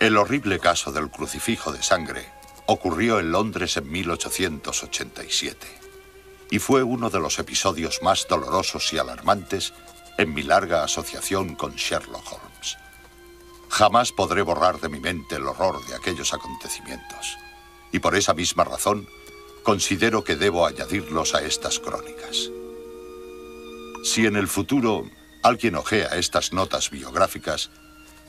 El horrible caso del crucifijo de sangre ocurrió en Londres en 1887 y fue uno de los episodios más dolorosos y alarmantes en mi larga asociación con Sherlock Holmes. Jamás podré borrar de mi mente el horror de aquellos acontecimientos y por esa misma razón considero que debo añadirlos a estas crónicas. Si en el futuro alguien ojea estas notas biográficas,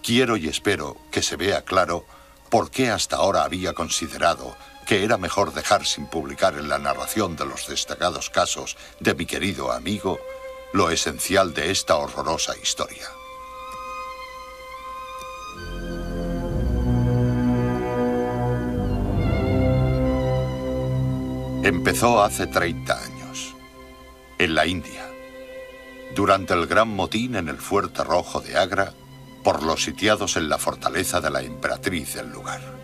quiero y espero que se vea claro por qué hasta ahora había considerado que era mejor dejar sin publicar en la narración de los destacados casos de mi querido amigo lo esencial de esta horrorosa historia. Empezó hace 30 años, en la India, durante el gran motín en el Fuerte Rojo de Agra, por los sitiados en la fortaleza de la emperatriz del lugar.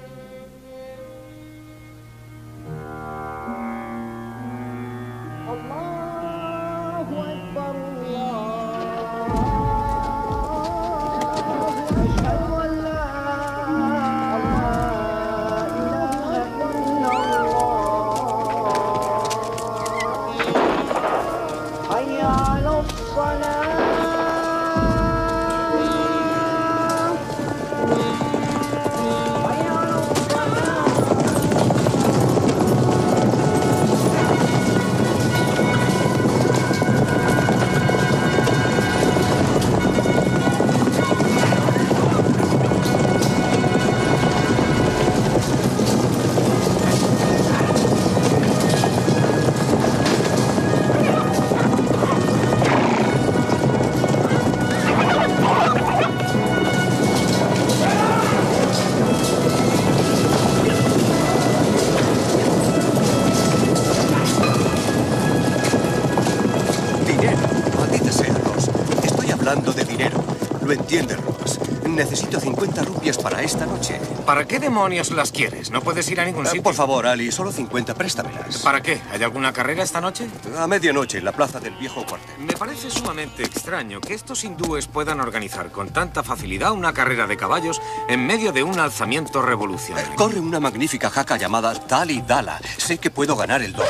¿Entiendes, Ross? Necesito 50 rupias para esta noche. ¿Para qué demonios las quieres? No puedes ir a ningún sitio. Por favor, Ali, solo 50, préstamelas. ¿Para qué? ¿Hay alguna carrera esta noche? A medianoche, en la plaza del viejo cuartel. Me parece sumamente extraño que estos hindúes puedan organizar con tanta facilidad una carrera de caballos en medio de un alzamiento revolucionario. Corre una magnífica jaca llamada Dali Dala. Sé que puedo ganar el doble.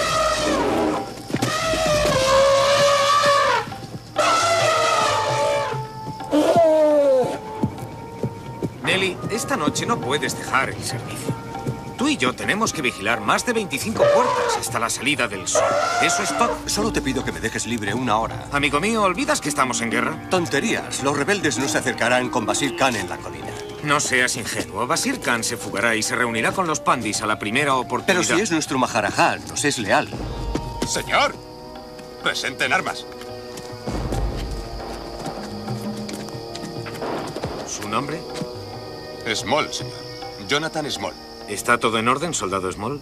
Esta noche no puedes dejar el servicio. Tú y yo tenemos que vigilar más de 25 puertas hasta la salida del sol. Eso es todo. Solo te pido que me dejes libre una hora. Amigo mío, ¿olvidas que estamos en guerra? Tonterías. Los rebeldes no se acercarán con Basir Khan en la colina. No seas ingenuo. Basir Khan se fugará y se reunirá con los pandis a la primera oportunidad. Pero si es nuestro Maharajá, nos es leal. Señor, presenten armas. ¿Su nombre? Small, señor. Jonathan Small. ¿Está todo en orden, soldado Small?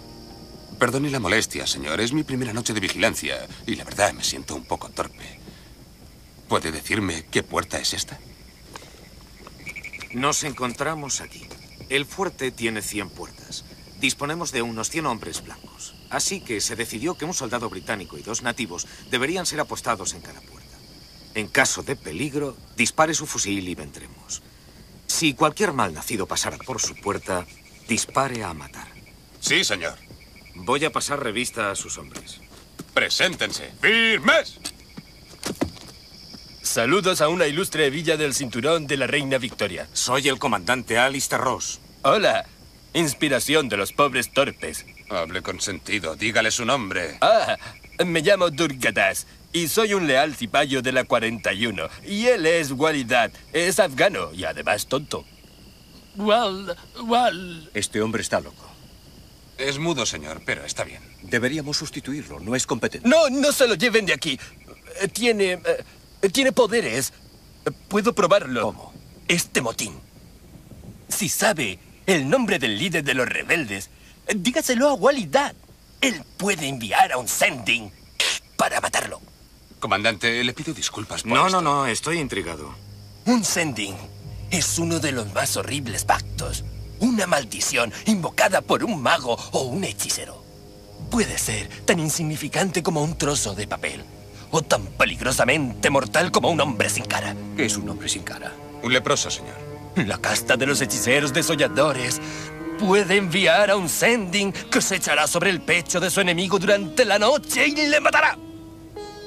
Perdone la molestia, señor. Es mi primera noche de vigilancia y la verdad me siento un poco torpe. ¿Puede decirme qué puerta es esta? Nos encontramos aquí. El fuerte tiene 100 puertas. Disponemos de unos 100 hombres blancos. Así que se decidió que un soldado británico y 2 nativos deberían ser apostados en cada puerta. En caso de peligro, dispare su fusil y vendremos. Si cualquier malnacido pasara por su puerta, dispare a matar. Sí, señor. Voy a pasar revista a sus hombres. ¡Preséntense! ¡Firmes! Saludos a una ilustre villa del cinturón de la Reina Victoria. Soy el comandante Alistair Ross. Hola. Inspiración de los pobres torpes. Hable con sentido. Dígale su nombre. Ah, me llamo Durgadas. Y soy un leal cipayo de la 41. Y él es Walidad. Es afgano y además tonto. Este hombre está loco. Es mudo, señor, pero está bien. Deberíamos sustituirlo. No es competente. No, no se lo lleven de aquí. Tiene poderes. Puedo probarlo. ¿Cómo? Este motín. Si sabe el nombre del líder de los rebeldes, dígaselo a Walidad. Él puede enviar a un sending para matarlo. Comandante, le pido disculpas por esto. No, estoy intrigado. Un sending es uno de los más horribles pactos. Una maldición invocada por un mago o un hechicero. Puede ser tan insignificante como un trozo de papel o tan peligrosamente mortal como un hombre sin cara. ¿Qué es un hombre sin cara? Un leproso, señor. La casta de los hechiceros desolladores puede enviar a un sending que se echará sobre el pecho de su enemigo durante la noche y le matará.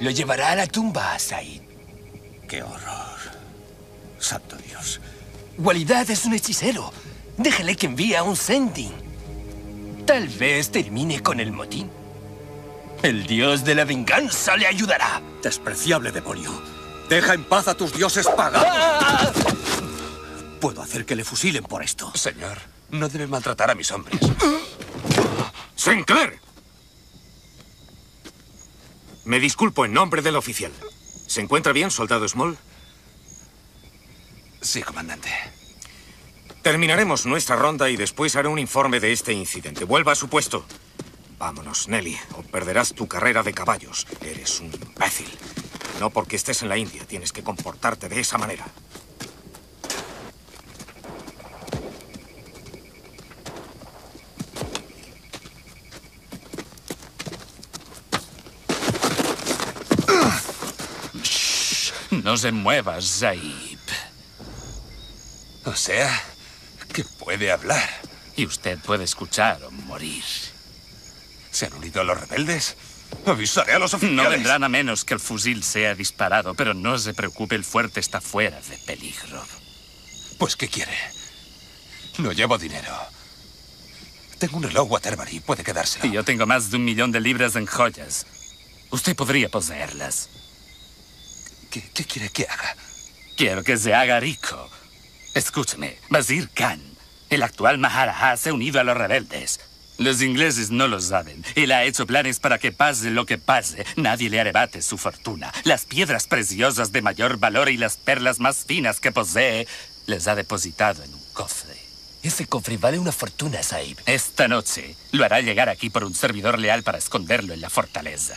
Lo llevará a la tumba a Said. ¡Qué horror! ¡Santo Dios! Walidad es un hechicero. Déjale que envíe a un sending. Tal vez termine con el motín. El dios de la venganza le ayudará. Despreciable demonio. Deja en paz a tus dioses paganos. ¡Ah! Puedo hacer que le fusilen por esto. Señor, no debe maltratar a mis hombres. ¡Sinclair! Me disculpo en nombre del oficial. ¿Se encuentra bien, soldado Small? Sí, comandante. Terminaremos nuestra ronda y después haré un informe de este incidente. Vuelva a su puesto. Vámonos, Nelly, o perderás tu carrera de caballos. Eres un imbécil. No porque estés en la India, tienes que comportarte de esa manera. No se muevas, Zaib. O sea, que puede hablar. Y usted puede escuchar o morir. ¿Se han unido a los rebeldes? Avisaré a los oficiales. No vendrán a menos que el fusil sea disparado, pero no se preocupe, el fuerte está fuera de peligro. Pues, ¿qué quiere? No llevo dinero. Tengo un reloj Waterbury, puede quedárselo. Y yo tengo más de 1.000.000 de libras en joyas. Usted podría poseerlas. ¿Qué quiere que haga? Quiero que se haga rico. Escúchame, Basir Khan, el actual Maharaja, se ha unido a los rebeldes. Los ingleses no lo saben. Él ha hecho planes para que pase lo que pase. Nadie le arrebate su fortuna. Las piedras preciosas de mayor valor y las perlas más finas que posee, les ha depositado en un cofre. Ese cofre vale una fortuna, Saib. Esta noche lo hará llegar aquí por un servidor leal para esconderlo en la fortaleza.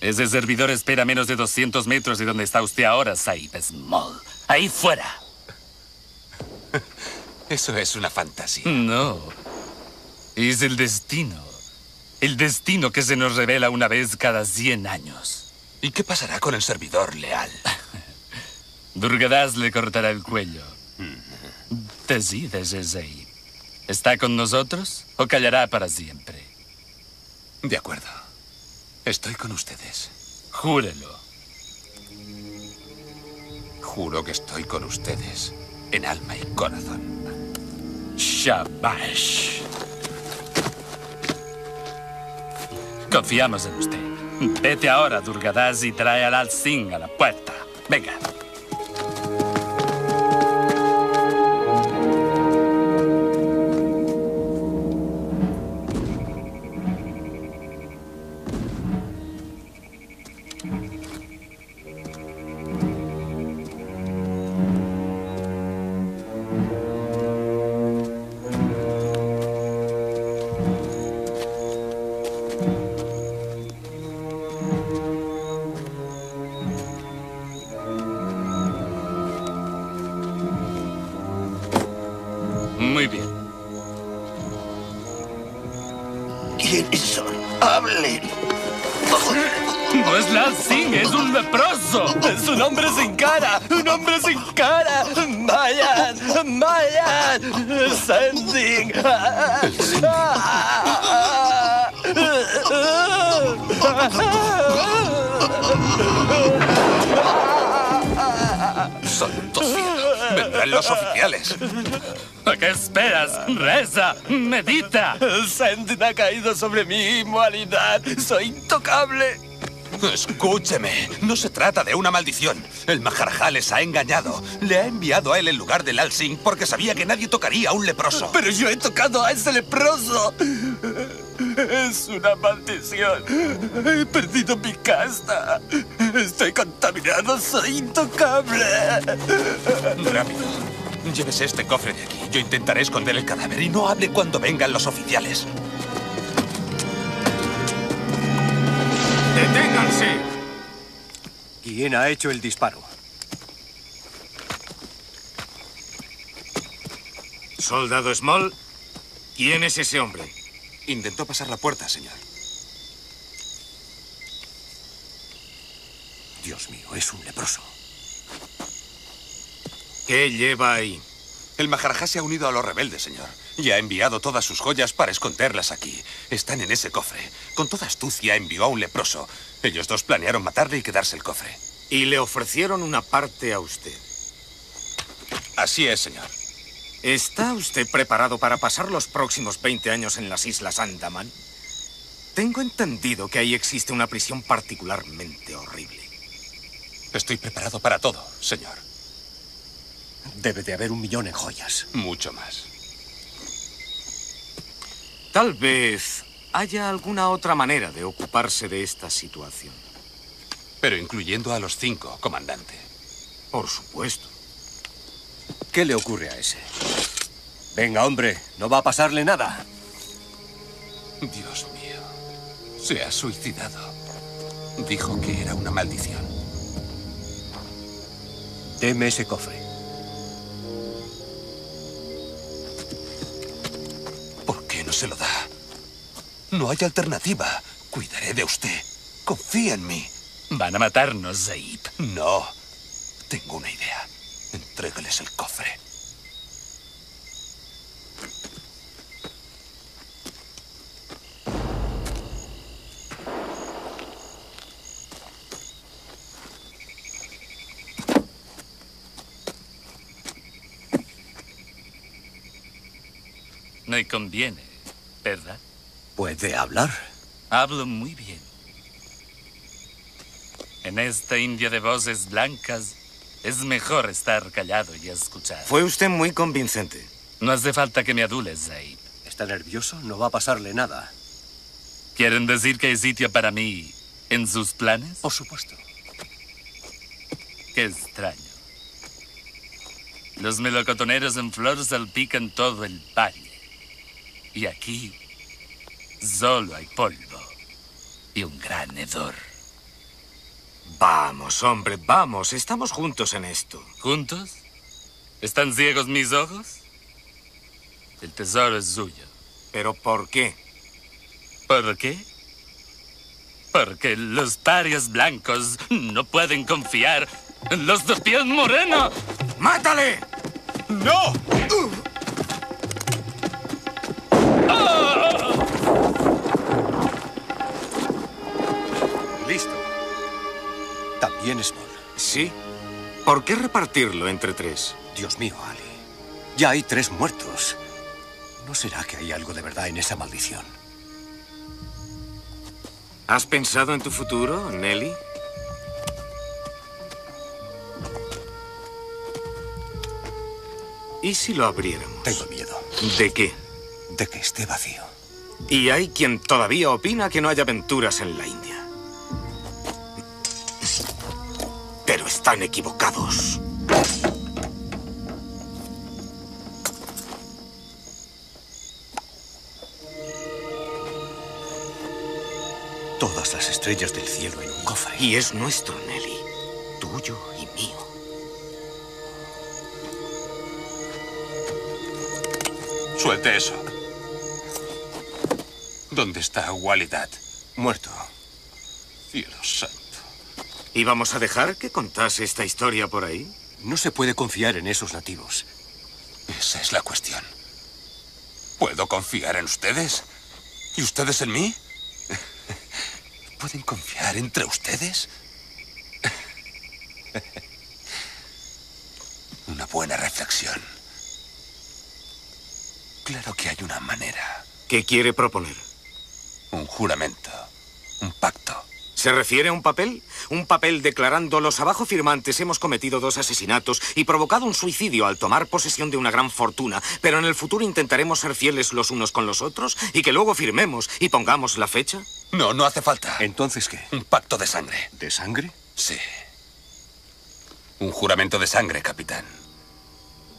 Ese servidor espera menos de 200 metros de donde está usted ahora, Saib Small. ¡Ahí fuera! Eso es una fantasía. No. Es el destino. El destino que se nos revela una vez cada 100 años. ¿Y qué pasará con el servidor leal? Durgadas le cortará el cuello. Decídese, Saib. ¿Está con nosotros o callará para siempre? De acuerdo. Estoy con ustedes. Júrelo. Juro que estoy con ustedes, en alma y corazón. Shabash. Confiamos en usted. Vete ahora, Durgadas, y trae al Al Singh a la puerta. Venga. ¡Santo cielo! ¡Vendrán los oficiales! ¿A qué esperas? ¡Reza! ¡Medita! Sendin ha caído sobre mi inmoralidad. ¡Soy intocable! Escúcheme, no se trata de una maldición. El Maharaja les ha engañado. Le ha enviado a él en lugar del Al Singh porque sabía que nadie tocaría a un leproso. ¡Pero yo he tocado a ese leproso! Es una maldición. He perdido mi casta. Estoy contaminado. Soy intocable. Rápido. Llévese este cofre de aquí. Yo intentaré esconder el cadáver y no hable cuando vengan los oficiales. ¡Deténganse! ¿Quién ha hecho el disparo? Soldado Small, ¿quién es ese hombre? Intentó pasar la puerta, señor. Dios mío, es un leproso. ¿Qué lleva ahí? El Maharajá se ha unido a los rebeldes, señor. Y ha enviado todas sus joyas para esconderlas aquí. Están en ese cofre. Con toda astucia envió a un leproso. Ellos dos planearon matarle y quedarse el cofre. Y le ofrecieron una parte a usted. Así es, señor. ¿Está usted preparado para pasar los próximos 20 años en las Islas Andaman? Tengo entendido que ahí existe una prisión particularmente horrible. Estoy preparado para todo, señor. Debe de haber 1 millón en joyas. Mucho más. Tal vez haya alguna otra manera de ocuparse de esta situación. Pero incluyendo a los 5, comandante. Por supuesto. ¿Qué le ocurre a ese? Venga, hombre, no va a pasarle nada. Dios mío, se ha suicidado. Dijo que era una maldición. Deme ese cofre. ¿Por qué no se lo da? No hay alternativa. Cuidaré de usted. Confía en mí. Van a matarnos, Zaid. No. Tengo una idea. Entrégales el cofre. No le conviene, ¿verdad? Puede hablar. Hablo muy bien. En esta India de voces blancas es mejor estar callado y escuchar. Fue usted muy convincente. No hace falta que me adules, Zaid. ¿Está nervioso? No va a pasarle nada. ¿Quieren decir que hay sitio para mí en sus planes? Por supuesto. Qué extraño. Los melocotoneros en flor salpican todo el valle. Y aquí solo hay polvo y un gran hedor. Vamos, hombre, vamos. Estamos juntos en esto. ¿Juntos? ¿Están ciegos mis ojos? El tesoro es suyo. ¿Pero por qué? ¿Por qué? Porque los parias blancos no pueden confiar en los de piel morena. ¡Mátale! ¡No! Listo. También Small. Sí. ¿Por qué repartirlo entre 3? Dios mío, Ali. Ya hay 3 muertos. ¿No será que hay algo de verdad en esa maldición? ¿Has pensado en tu futuro, Nelly? ¿Y si lo abriéramos? Tengo miedo. ¿De qué? De que esté vacío. Y hay quien todavía opina que no hay aventuras en la India. Pero están equivocados. Todas las estrellas del cielo en un cofre. Y es nuestro, Nelly. Tuyo y mío. Suelte eso. ¿Dónde está Walidad? Muerto. Cielo santo. ¿Y vamos a dejar que contase esta historia por ahí? No se puede confiar en esos nativos. Esa es la cuestión. ¿Puedo confiar en ustedes? ¿Y ustedes en mí? ¿Pueden confiar entre ustedes? Una buena reflexión. Claro que hay una manera. ¿Qué quiere proponer? Un juramento. Un pacto. ¿Se refiere a un papel? Un papel declarando: los abajo firmantes hemos cometido 2 asesinatos y provocado un suicidio al tomar posesión de una gran fortuna, pero en el futuro intentaremos ser fieles los unos con los otros, y que luego firmemos y pongamos la fecha. No, no hace falta. ¿Entonces qué? Un pacto de sangre. ¿De sangre? Sí. Un juramento de sangre, capitán.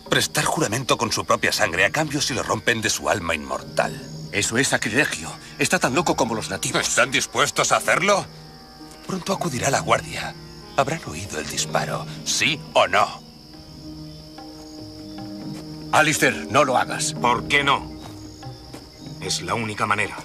Prestar juramento con su propia sangre, a cambio si lo rompen de su alma inmortal. Eso es sacrilegio. Está tan loco como los nativos. ¿Están dispuestos a hacerlo? Pronto acudirá la guardia. ¿Habrán oído el disparo? ¿Sí o no? Alistair, no lo hagas. ¿Por qué no? Es la única manera.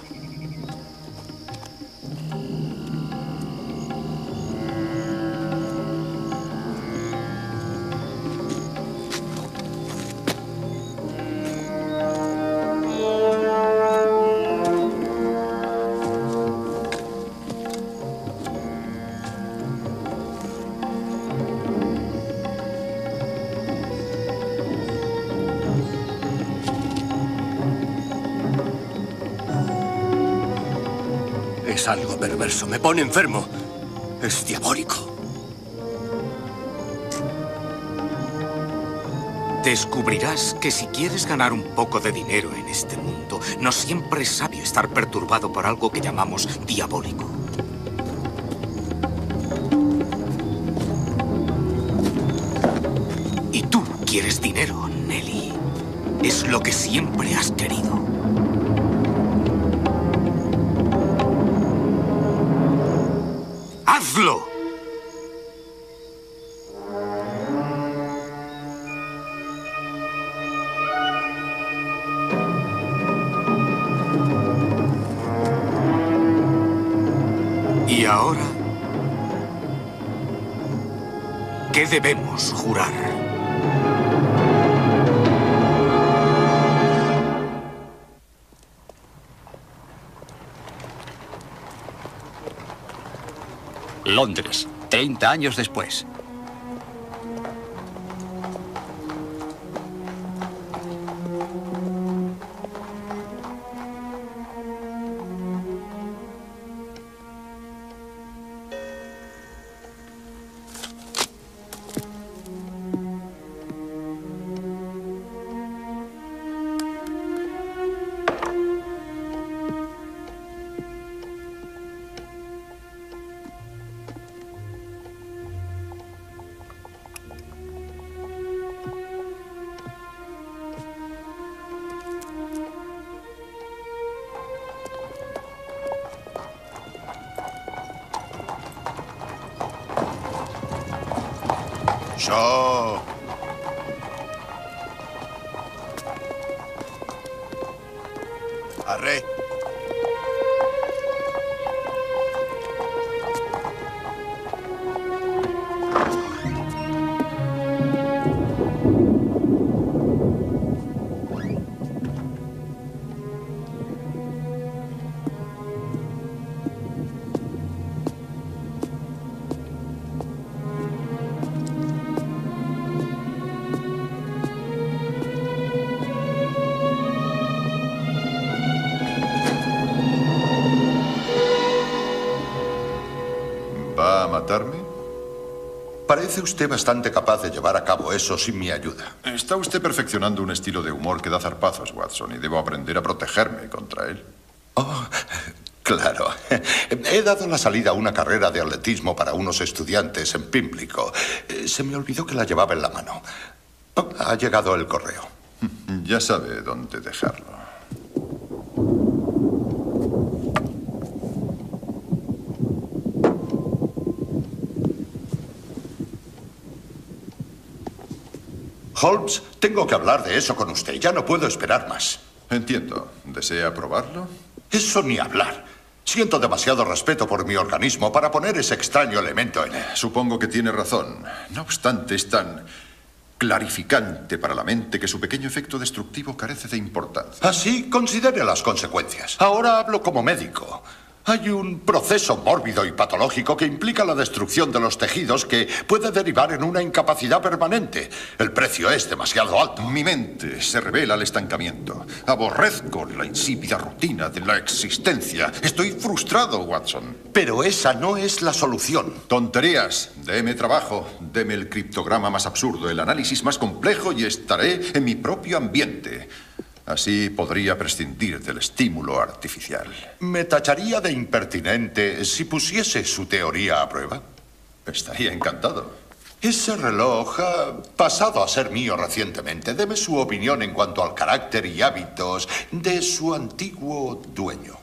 Es algo perverso, me pone enfermo. Es diabólico. Descubrirás que si quieres ganar un poco de dinero en este mundo, no siempre es sabio estar perturbado por algo que llamamos diabólico. Y tú quieres dinero, Nelly. Es lo que siempre has querido. ¡Hazlo! Ahora, ¿qué debemos jurar? Londres, 30 años después. Parece usted bastante capaz de llevar a cabo eso sin mi ayuda. Está usted perfeccionando un estilo de humor que da zarpazos, Watson, y debo aprender a protegerme contra él. Oh, claro. He dado la salida a una carrera de atletismo para unos estudiantes en Pimlico. Se me olvidó que la llevaba en la mano. Oh, ha llegado el correo. Ya sabe dónde dejarlo. Holmes, tengo que hablar de eso con usted. Ya no puedo esperar más. Entiendo. ¿Desea probarlo? Eso ni hablar. Siento demasiado respeto por mi organismo para poner ese extraño elemento en él. Supongo que tiene razón. No obstante, es tan clarificante para la mente que su pequeño efecto destructivo carece de importancia. Así, considere las consecuencias. Ahora hablo como médico. Hay un proceso mórbido y patológico que implica la destrucción de los tejidos que puede derivar en una incapacidad permanente. El precio es demasiado alto. Mi mente se revela al estancamiento. Aborrezco la insípida rutina de la existencia. Estoy frustrado, Watson. Pero esa no es la solución. Tonterías. Deme trabajo. Deme el criptograma más absurdo, el análisis más complejo y estaré en mi propio ambiente. Así podría prescindir del estímulo artificial. Me tacharía de impertinente si pusiese su teoría a prueba. Estaría encantado. Ese reloj ha pasado a ser mío recientemente. Deme su opinión en cuanto al carácter y hábitos de su antiguo dueño.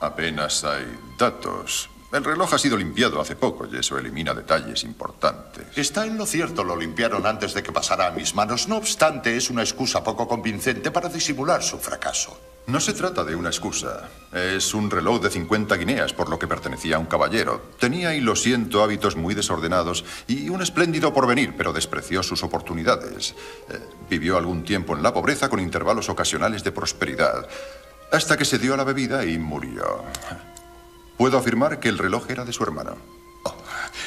Apenas hay datos. El reloj ha sido limpiado hace poco y eso elimina detalles importantes. Está en lo cierto, lo limpiaron antes de que pasara a mis manos. No obstante, es una excusa poco convincente para disimular su fracaso. No se trata de una excusa. Es un reloj de 50 guineas, por lo que pertenecía a un caballero. Tenía, y lo siento, hábitos muy desordenados y un espléndido porvenir, pero despreció sus oportunidades. Vivió algún tiempo en la pobreza con intervalos ocasionales de prosperidad, hasta que se dio a la bebida y murió. Puedo afirmar que el reloj era de su hermano. Oh,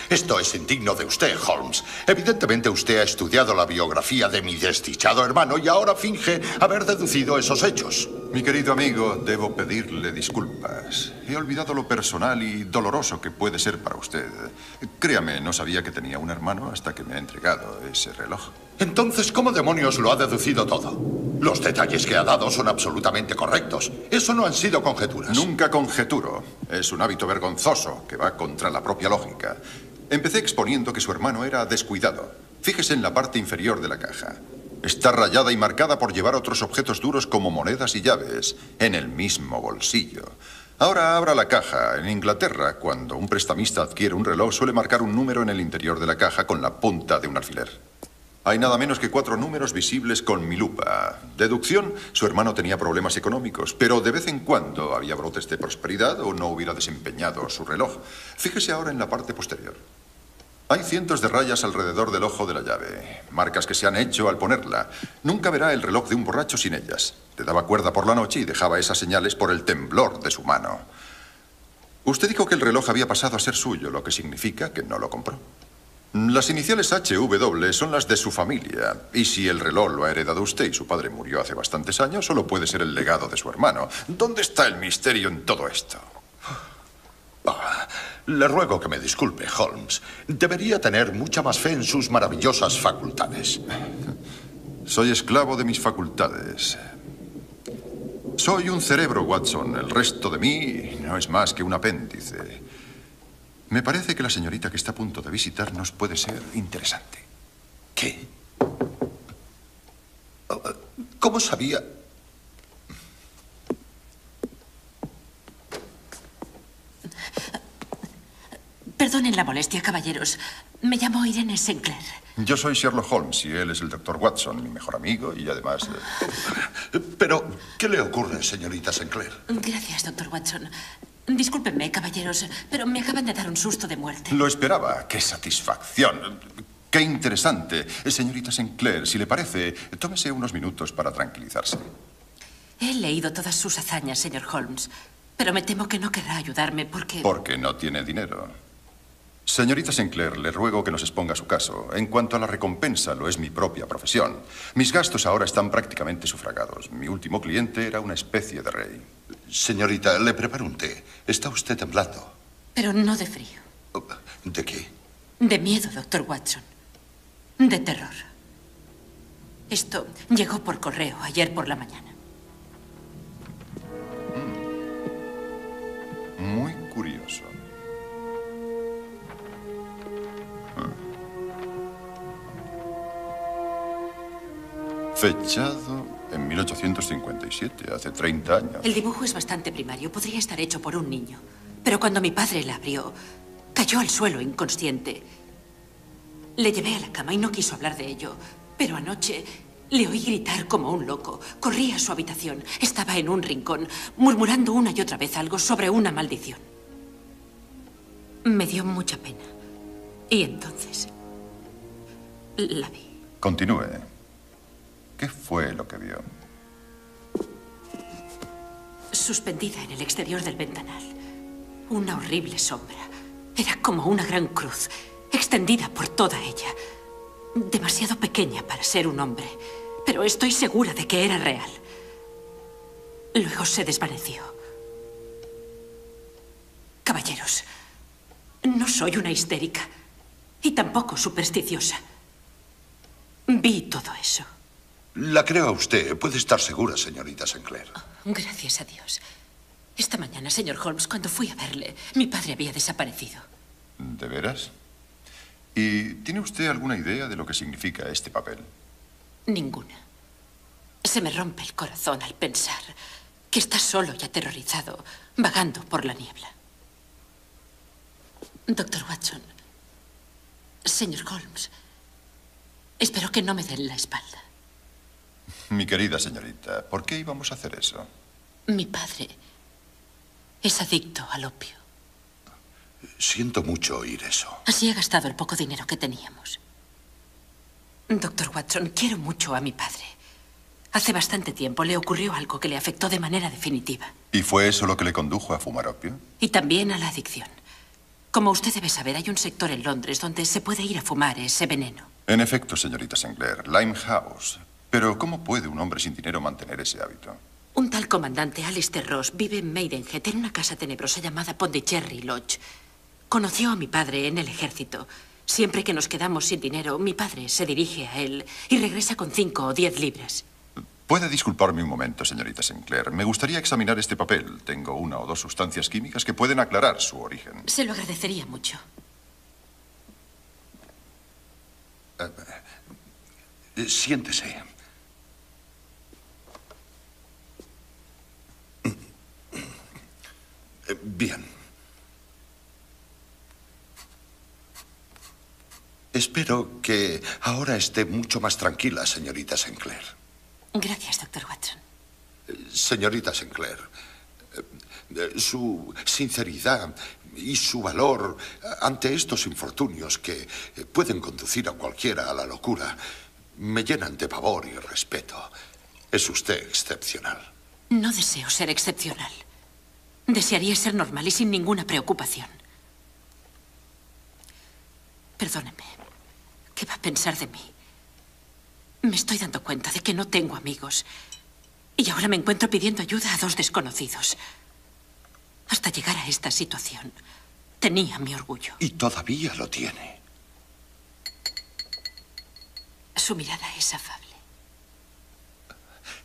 esto es indigno de usted, Holmes. Evidentemente usted ha estudiado la biografía de mi desdichado hermano y ahora finge haber deducido esos hechos. Mi querido amigo, debo pedirle disculpas. He olvidado lo personal y doloroso que puede ser para usted. Créame, no sabía que tenía un hermano hasta que me ha entregado ese reloj. Entonces, ¿cómo demonios lo ha deducido todo? Los detalles que ha dado son absolutamente correctos. Eso no han sido conjeturas. Nunca conjeturo. Es un hábito vergonzoso que va contra la propia lógica. Empecé exponiendo que su hermano era descuidado. Fíjese en la parte inferior de la caja. Está rayada y marcada por llevar otros objetos duros como monedas y llaves en el mismo bolsillo. Ahora abra la caja. En Inglaterra, cuando un prestamista adquiere un reloj, suele marcar un número en el interior de la caja con la punta de un alfiler. Hay nada menos que 4 números visibles con mi lupa. Deducción, su hermano tenía problemas económicos, pero de vez en cuando había brotes de prosperidad o no hubiera desempeñado su reloj. Fíjese ahora en la parte posterior. Hay cientos de rayas alrededor del ojo de la llave, marcas que se han hecho al ponerla. Nunca verá el reloj de un borracho sin ellas. Le daba cuerda por la noche y dejaba esas señales por el temblor de su mano. Usted dijo que el reloj había pasado a ser suyo, lo que significa que no lo compró. Las iniciales HW son las de su familia, y si el reloj lo ha heredado usted y su padre murió hace bastantes años, solo puede ser el legado de su hermano. ¿Dónde está el misterio en todo esto? Le ruego que me disculpe, Holmes. Debería tener mucha más fe en sus maravillosas facultades. Soy esclavo de mis facultades. Soy un cerebro, Watson. El resto de mí no es más que un apéndice. Me parece que la señorita que está a punto de visitarnos puede ser interesante. ¿Qué? ¿Cómo sabía...? Perdonen la molestia, caballeros. Me llamo Irene Sinclair. Yo soy Sherlock Holmes y él es el doctor Watson, mi mejor amigo y además... Pero, ¿qué le ocurre, señorita Sinclair? Gracias, doctor Watson. Discúlpenme, caballeros, pero me acaban de dar un susto de muerte. Lo esperaba. ¡Qué satisfacción! ¡Qué interesante! Señorita Sinclair, si le parece, tómese unos minutos para tranquilizarse. He leído todas sus hazañas, señor Holmes, pero me temo que no querrá ayudarme porque... Porque no tiene dinero. Señorita Sinclair, le ruego que nos exponga su caso. En cuanto a la recompensa, lo es mi propia profesión. Mis gastos ahora están prácticamente sufragados. Mi último cliente era una especie de rey. Señorita, le preparo un té. Está usted temblando. Pero no de frío. ¿De qué? De miedo, doctor Watson. De terror. Esto llegó por correo ayer por la mañana. Muy curioso. Fechado en 1857, hace 30 años. El dibujo es bastante primario, podría estar hecho por un niño. Pero cuando mi padre la abrió, cayó al suelo inconsciente. Le llevé a la cama y no quiso hablar de ello. Pero anoche le oí gritar como un loco. Corrí a su habitación, estaba en un rincón, murmurando una y otra vez algo sobre una maldición. Me dio mucha pena. Y entonces la vi. Continúe. ¿Qué fue lo que vio? Suspendida en el exterior del ventanal. Una horrible sombra. Era como una gran cruz, extendida por toda ella. Demasiado pequeña para ser un hombre, pero estoy segura de que era real. Luego se desvaneció. Caballeros, no soy una histérica y tampoco supersticiosa. Vi todo eso. La creo a usted. Puede estar segura, señorita Sinclair. Oh, gracias a Dios. Esta mañana, señor Holmes, cuando fui a verle, mi padre había desaparecido. ¿De veras? ¿Y tiene usted alguna idea de lo que significa este papel? Ninguna. Se me rompe el corazón al pensar que está solo y aterrorizado, vagando por la niebla. Doctor Watson, señor Holmes, espero que no me den la espalda. Mi querida señorita, ¿por qué íbamos a hacer eso? Mi padre es adicto al opio. Siento mucho oír eso. Así he gastado el poco dinero que teníamos. Doctor Watson, quiero mucho a mi padre. Hace bastante tiempo le ocurrió algo que le afectó de manera definitiva. ¿Y fue eso lo que le condujo a fumar opio? Y también a la adicción. Como usted debe saber, hay un sector en Londres donde se puede ir a fumar ese veneno. En efecto, señorita Sinclair, Limehouse... Pero, ¿cómo puede un hombre sin dinero mantener ese hábito? Un tal comandante Alistair Ross vive en Maidenhead, en una casa tenebrosa llamada Pondicherry Lodge. Conoció a mi padre en el ejército. Siempre que nos quedamos sin dinero, mi padre se dirige a él y regresa con 5 o 10 libras. Puede disculparme un momento, señorita Sinclair. Me gustaría examinar este papel. Tengo 1 o 2 sustancias químicas que pueden aclarar su origen. Se lo agradecería mucho. Siéntese. Bien. Espero que ahora esté mucho más tranquila, señorita Sinclair. Gracias, doctor Watson. Señorita Sinclair, su sinceridad y su valor ante estos infortunios que pueden conducir a cualquiera a la locura me llenan de pavor y respeto. Es usted excepcional. No deseo ser excepcional. Desearía ser normal y sin ninguna preocupación. Perdóneme. ¿Qué va a pensar de mí? Me estoy dando cuenta de que no tengo amigos. Y ahora me encuentro pidiendo ayuda a 2 desconocidos. Hasta llegar a esta situación, tenía mi orgullo. Y todavía lo tiene. Su mirada es afable.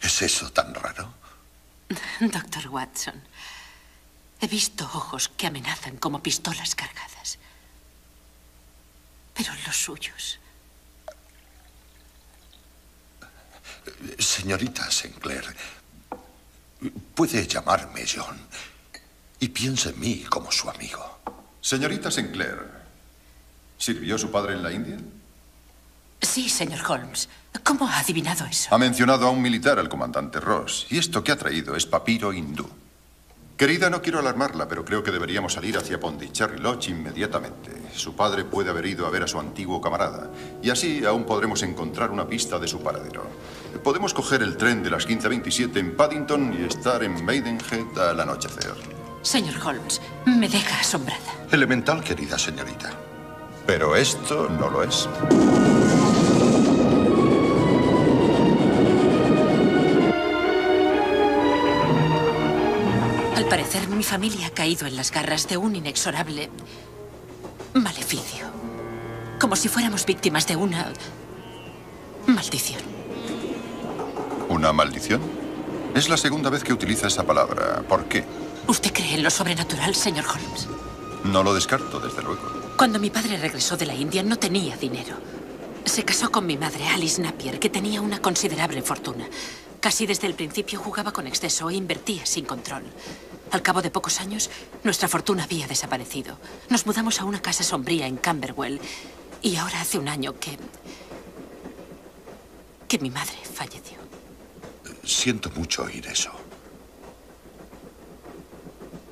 ¿Es eso tan raro? Doctor Watson, he visto ojos que amenazan como pistolas cargadas. Pero los suyos... Señorita Sinclair, puede llamarme John y piense en mí como su amigo. Señorita Sinclair, ¿sirvió su padre en la India? Sí, señor Holmes. ¿Cómo ha adivinado eso? Ha mencionado a un militar al comandante Ross y esto que ha traído es papiro hindú. Querida, no quiero alarmarla, pero creo que deberíamos salir hacia Pondicherry Lodge inmediatamente. Su padre puede haber ido a ver a su antiguo camarada, y así aún podremos encontrar una pista de su paradero. Podemos coger el tren de las 15:27 en Paddington y estar en Maidenhead al anochecer. Señor Holmes, me deja asombrada. Elemental, querida señorita. Pero esto no lo es. Al parecer, mi familia ha caído en las garras de un inexorable maleficio. Como si fuéramos víctimas de una maldición. ¿Una maldición? Es la segunda vez que utiliza esa palabra. ¿Por qué? ¿Usted cree en lo sobrenatural, señor Holmes? No lo descarto, desde luego. Cuando mi padre regresó de la India, no tenía dinero. Se casó con mi madre, Alice Napier, que tenía una considerable fortuna. Casi desde el principio jugaba con exceso e invertía sin control. Al cabo de pocos años, nuestra fortuna había desaparecido. Nos mudamos a una casa sombría en Camberwell y ahora hace 1 año que mi madre falleció. Siento mucho oír eso.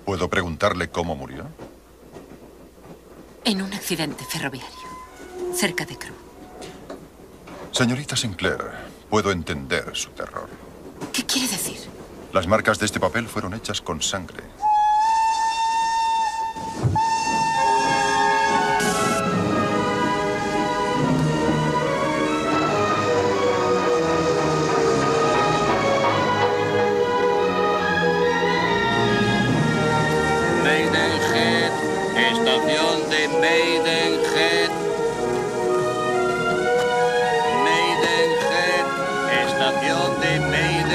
¿Puedo preguntarle cómo murió? En un accidente ferroviario, cerca de Crewe. Señorita Sinclair, puedo entender su terror. ¿Qué quiere decir? Las marcas de este papel fueron hechas con sangre. Maidenhead, estación de Maidenhead. Maidenhead, estación de Maidenhead.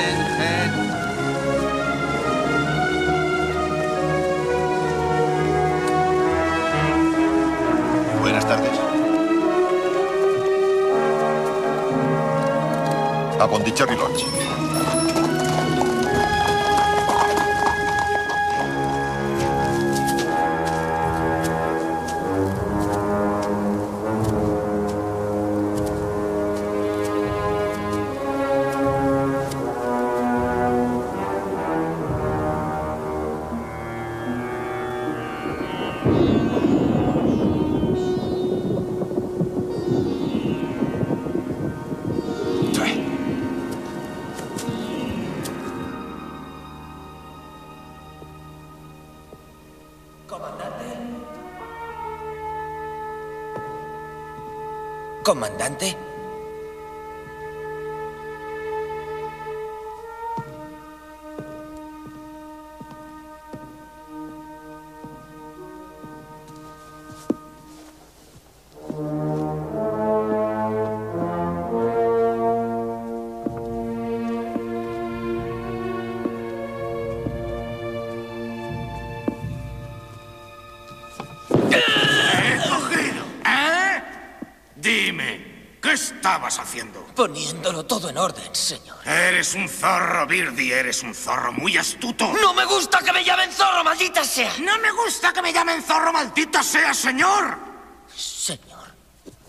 Buenas tardes. A Pondicherry Lodge. ¿Comandante? estabas haciendo? Poniéndolo todo en orden, señor. Eres un zorro, Birdie. Eres un zorro muy astuto. ¡No me gusta que me llamen zorro, maldita sea! ¡No me gusta que me llamen zorro, maldita sea, señor! Señor.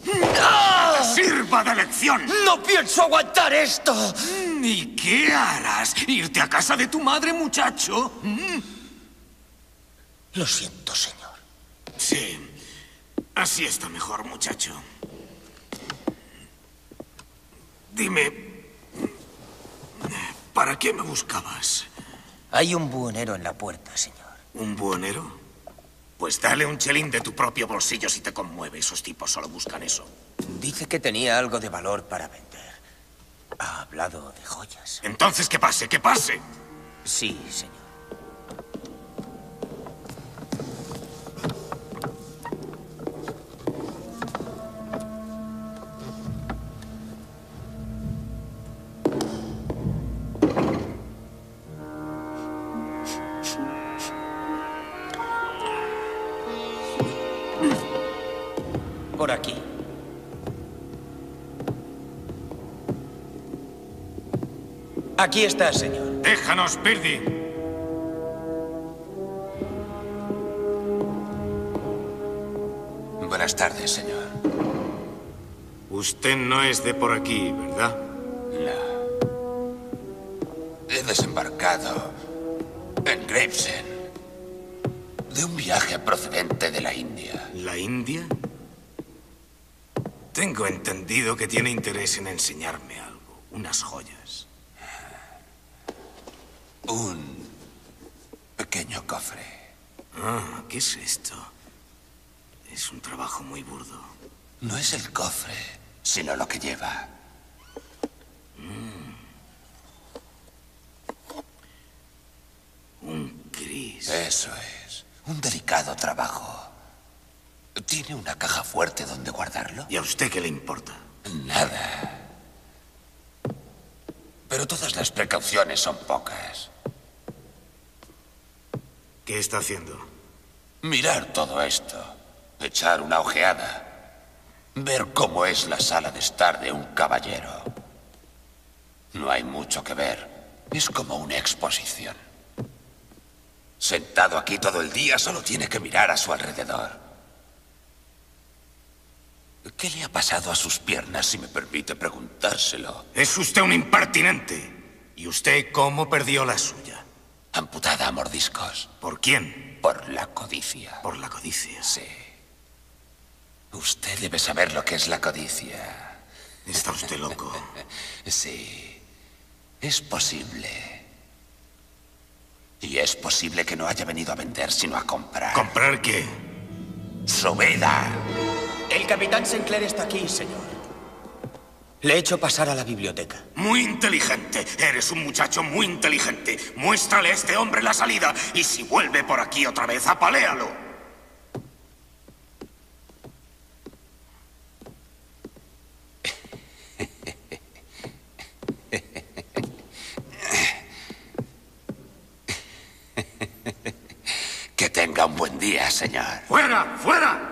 ¡No! ¡Que sirva de lección! ¡No pienso aguantar esto! ¿Y qué harás? ¿Irte a casa de tu madre, muchacho? Lo siento, señor. Sí. Así está mejor, muchacho. Dime, ¿para qué me buscabas? Hay un buhonero en la puerta, señor. ¿Un buhonero? Pues dale un chelín de tu propio bolsillo si te conmueve. Esos tipos solo buscan eso. Dice que tenía algo de valor para vender. Ha hablado de joyas. Entonces, que pase, que pase. Sí, señor. Por aquí. Aquí está, señor. Déjanos, Birdie. Buenas tardes, señor. Usted no es de por aquí, ¿verdad? No. He desembarcado en Gravesend de un viaje procedente de la India. ¿La India? Tengo entendido que tiene interés en enseñarme algo, unas joyas. Un pequeño cofre. Ah, ¿qué es esto? Es un trabajo muy burdo. No es el cofre, sino lo que lleva. Un gris. Eso es, un delicado trabajo. ¿Tiene una caja fuerte donde guardarlo? ¿Y a usted qué le importa? Nada. Pero todas las precauciones son pocas. ¿Qué está haciendo? Mirar todo esto. Echar una ojeada. Ver cómo es la sala de estar de un caballero. No hay mucho que ver. Es como una exposición. Sentado aquí todo el día, solo tiene que mirar a su alrededor. ¿Qué le ha pasado a sus piernas, si me permite preguntárselo? Es usted un impertinente. ¿Y usted cómo perdió la suya? Amputada a mordiscos. ¿Por quién? Por la codicia. ¿Por la codicia? Sí. Usted debe saber lo que es la codicia. ¿Está usted loco? Sí. Es posible. Y es posible que no haya venido a vender, sino a comprar. ¿Comprar qué? ¡Su vida! El capitán Sinclair está aquí, señor. Le he hecho pasar a la biblioteca. Muy inteligente. Eres un muchacho muy inteligente. Muéstrale a este hombre la salida y si vuelve por aquí otra vez, apaléalo. Que tenga un buen día, señor. ¡Fuera! ¡Fuera!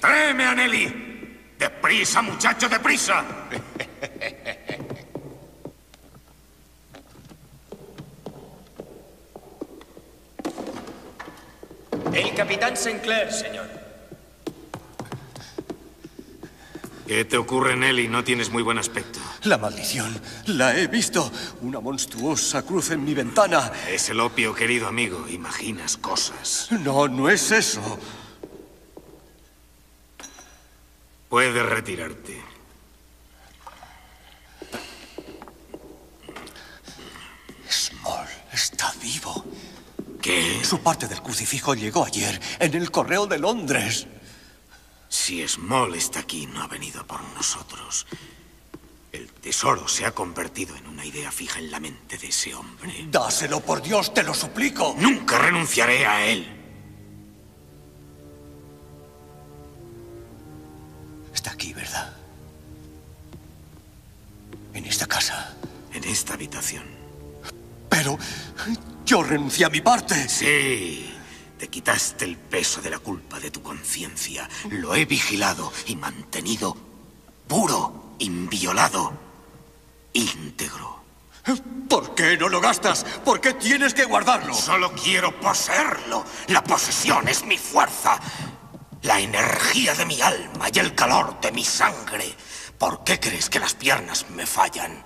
¡Tráeme a Nelly! ¡Deprisa, muchacho, deprisa! El capitán Sinclair, señor. ¿Qué te ocurre, Nelly? No tienes muy buen aspecto. La maldición. La he visto. Una monstruosa cruz en mi ventana. Es el opio, querido amigo. Imaginas cosas. No, no es eso. Puedes retirarte. Small está vivo. ¿Qué? Su parte del crucifijo llegó ayer, en el correo de Londres. Si Small está aquí, no ha venido por nosotros. El tesoro se ha convertido en una idea fija en la mente de ese hombre. ¡Dáselo, por Dios, te lo suplico! Nunca renunciaré a él. Está aquí, ¿verdad? En esta casa. En esta habitación. Pero yo renuncié a mi parte. Sí. Te quitaste el peso de la culpa de tu conciencia. Lo he vigilado y mantenido puro, inviolado, íntegro. ¿Por qué no lo gastas? ¿Por qué tienes que guardarlo? Solo quiero poseerlo. La posesión es mi fuerza, la energía de mi alma y el calor de mi sangre. ¿Por qué crees que las piernas me fallan?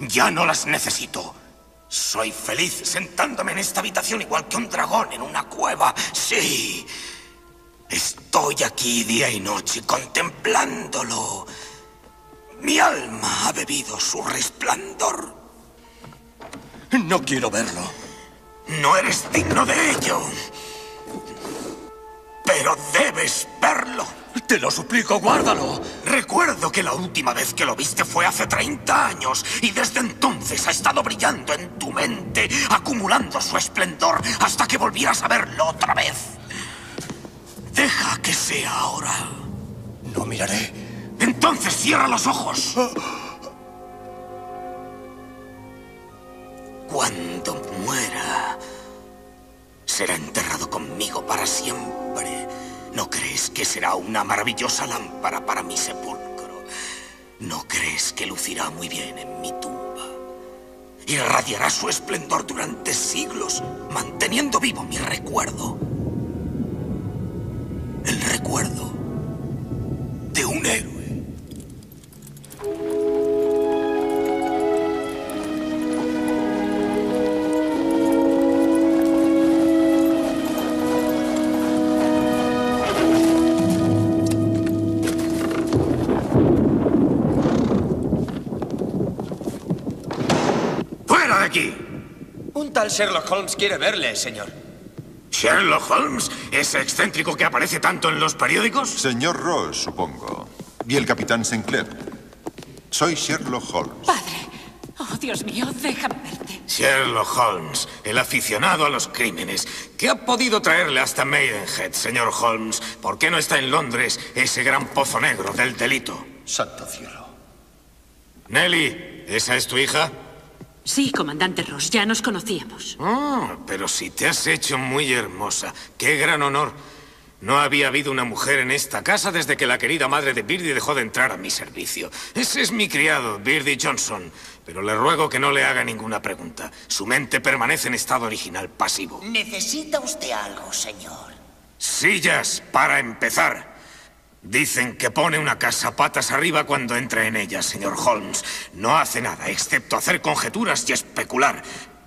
Ya no las necesito. Soy feliz sentándome en esta habitación igual que un dragón en una cueva. Sí, estoy aquí día y noche contemplándolo. Mi alma ha bebido su resplandor. No quiero verlo. No eres digno de ello. Pero debes verlo. Te lo suplico, guárdalo. Recuerdo que la última vez que lo viste fue hace 30 años y desde entonces ha estado brillando en tu mente, acumulando su esplendor hasta que volvieras a verlo otra vez. Deja que sea ahora. No miraré. Entonces cierra los ojos. Cuando muera, será enterrado conmigo para siempre. ¿No crees que será una maravillosa lámpara para mi sepulcro? ¿No crees que lucirá muy bien en mi tumba? Irradiará su esplendor durante siglos, manteniendo vivo mi recuerdo. El recuerdo de un héroe. Un tal Sherlock Holmes quiere verle, señor. ¿Sherlock Holmes? ¿Ese excéntrico que aparece tanto en los periódicos? Señor Ross, supongo. Y el capitán Sinclair. Soy Sherlock Holmes. Padre. Oh, Dios mío, déjame verte. Sherlock Holmes, el aficionado a los crímenes. ¿Qué ha podido traerle hasta Maidenhead, señor Holmes? ¿Por qué no está en Londres ese gran pozo negro del delito? Santo cielo. Nelly, ¿esa es tu hija? Sí, comandante Ross, ya nos conocíamos. Ah, pero si te has hecho muy hermosa. ¡Qué gran honor! No había habido una mujer en esta casa desde que la querida madre de Birdie dejó de entrar a mi servicio. Ese es mi criado, Birdie Johnson. Pero le ruego que no le haga ninguna pregunta. Su mente permanece en estado original pasivo. ¿Necesita usted algo, señor? Sillas, para empezar. Dicen que pone una casa patas arriba cuando entra en ella, señor Holmes. No hace nada, excepto hacer conjeturas y especular.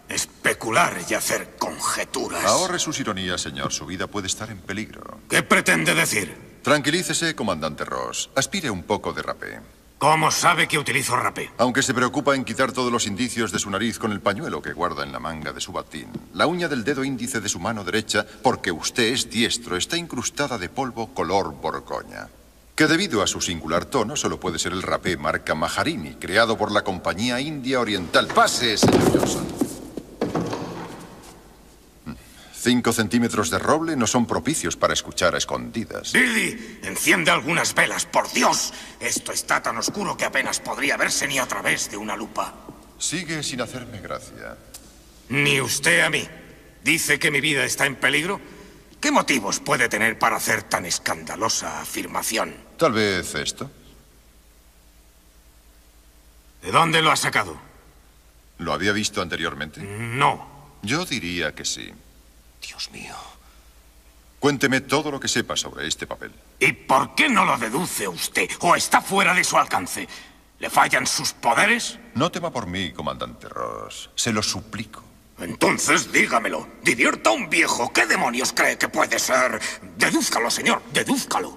Especular y hacer conjeturas. Ahorre sus ironías, señor. Su vida puede estar en peligro. ¿Qué pretende decir? Tranquilícese, comandante Ross. Aspire un poco de rapé. ¿Cómo sabe que utilizo rapé? Aunque se preocupa en quitar todos los indicios de su nariz con el pañuelo que guarda en la manga de su batín. La uña del dedo índice de su mano derecha, porque usted es diestro, está incrustada de polvo color borgoña. Que debido a su singular tono, solo puede ser el rapé marca Maharini, creado por la Compañía India Oriental. ¡Pase, señor Johnson! 5 centímetros de roble no son propicios para escuchar a escondidas. Billy, enciende algunas velas, por Dios. Esto está tan oscuro que apenas podría verse ni a través de una lupa. Sigue sin hacerme gracia. Ni usted a mí. ¿Dice que mi vida está en peligro? ¿Qué motivos puede tener para hacer tan escandalosa afirmación? Tal vez esto. ¿De dónde lo ha sacado? ¿Lo había visto anteriormente? No. Yo diría que sí. Dios mío. Cuénteme todo lo que sepa sobre este papel. ¿Y por qué no lo deduce usted? ¿O está fuera de su alcance? ¿Le fallan sus poderes? No tema por mí, comandante Ross. Se lo suplico. Entonces dígamelo. Divierta a un viejo. ¿Qué demonios cree que puede ser? Dedúzcalo, señor. Dedúzcalo.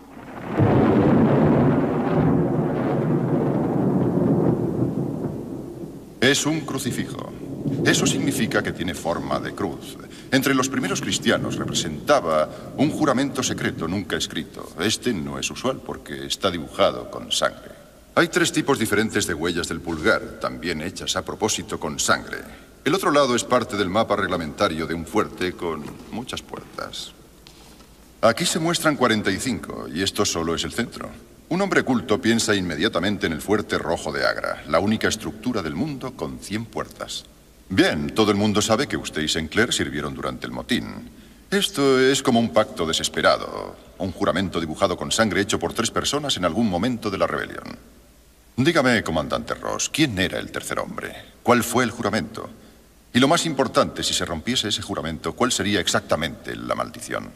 Es un crucifijo. Eso significa que tiene forma de cruz. Entre los primeros cristianos representaba un juramento secreto nunca escrito. Este no es usual porque está dibujado con sangre. Hay 3 tipos diferentes de huellas del pulgar, también hechas a propósito con sangre. El otro lado es parte del mapa reglamentario de un fuerte con muchas puertas. Aquí se muestran 45 y esto solo es el centro. Un hombre culto piensa inmediatamente en el Fuerte Rojo de Agra, la única estructura del mundo con 100 puertas. Bien, todo el mundo sabe que usted y Sinclair sirvieron durante el motín. Esto es como un pacto desesperado, un juramento dibujado con sangre hecho por 3 personas en algún momento de la rebelión. Dígame, comandante Ross, ¿quién era el tercer hombre? ¿Cuál fue el juramento? Y lo más importante, si se rompiese ese juramento, ¿cuál sería exactamente la maldición?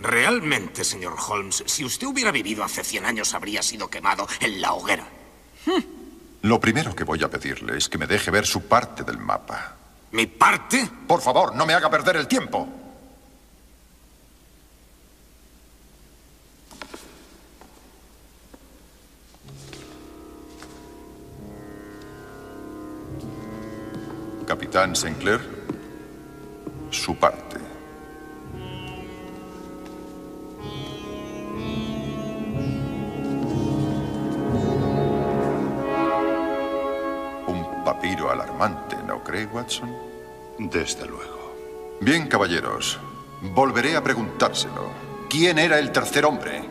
Realmente, señor Holmes, si usted hubiera vivido hace 100 años, habría sido quemado en la hoguera. Lo primero que voy a pedirle es que me deje ver su parte del mapa. ¿Mi parte? Por favor, no me haga perder el tiempo. Capitán Sinclair, su parte. Un papiro alarmante, ¿no cree, Watson? Desde luego. Bien, caballeros, volveré a preguntárselo. ¿Quién era el tercer hombre?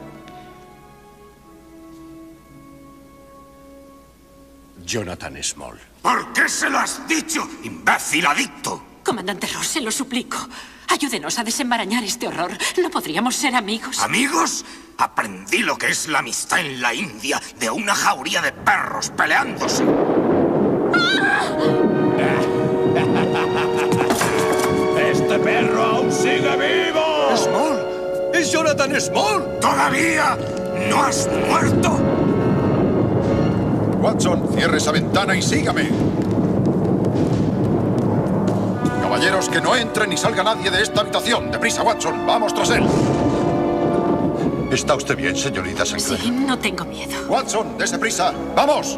Jonathan Small. ¿Por qué se lo has dicho, imbécil adicto? Comandante Ross, se lo suplico. Ayúdenos a desenmarañar este horror. No podríamos ser amigos. ¿Amigos? Aprendí lo que es la amistad en la India de una jauría de perros peleándose. ¡Este perro aún sigue vivo! ¿Small? ¿Es Jonathan Small? ¿Todavía no has muerto? Watson, cierre esa ventana y sígame. Caballeros, que no entre ni salga nadie de esta habitación. Deprisa, Watson, vamos tras él. ¿Está usted bien, señorita Sinclair? Sí, no tengo miedo. Watson, dese prisa, vamos.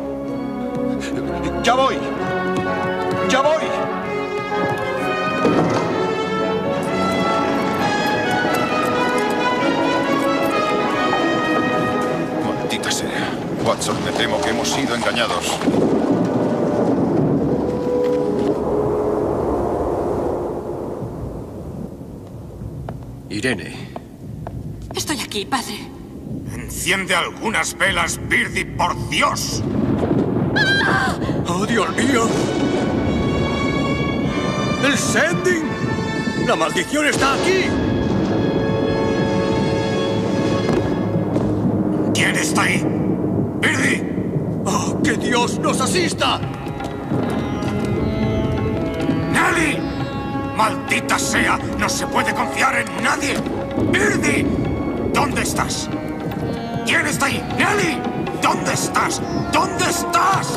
Ya voy. Ya voy. Maldita sea. Watson, me temo que hemos sido engañados. Irene. Estoy aquí, padre. Enciende algunas velas, Birdie, por Dios. ¡Ah! ¡Oh, Dios mío! ¡El sending! ¡La maldición está aquí! ¿Quién está ahí? ¡Birdie! ¡Oh, que Dios nos asista! ¡Nelly! ¡Maldita sea! ¡No se puede confiar en nadie! ¡Birdie! ¿Dónde estás? ¿Quién está ahí? ¡Nelly! ¿Dónde estás? ¿Dónde estás?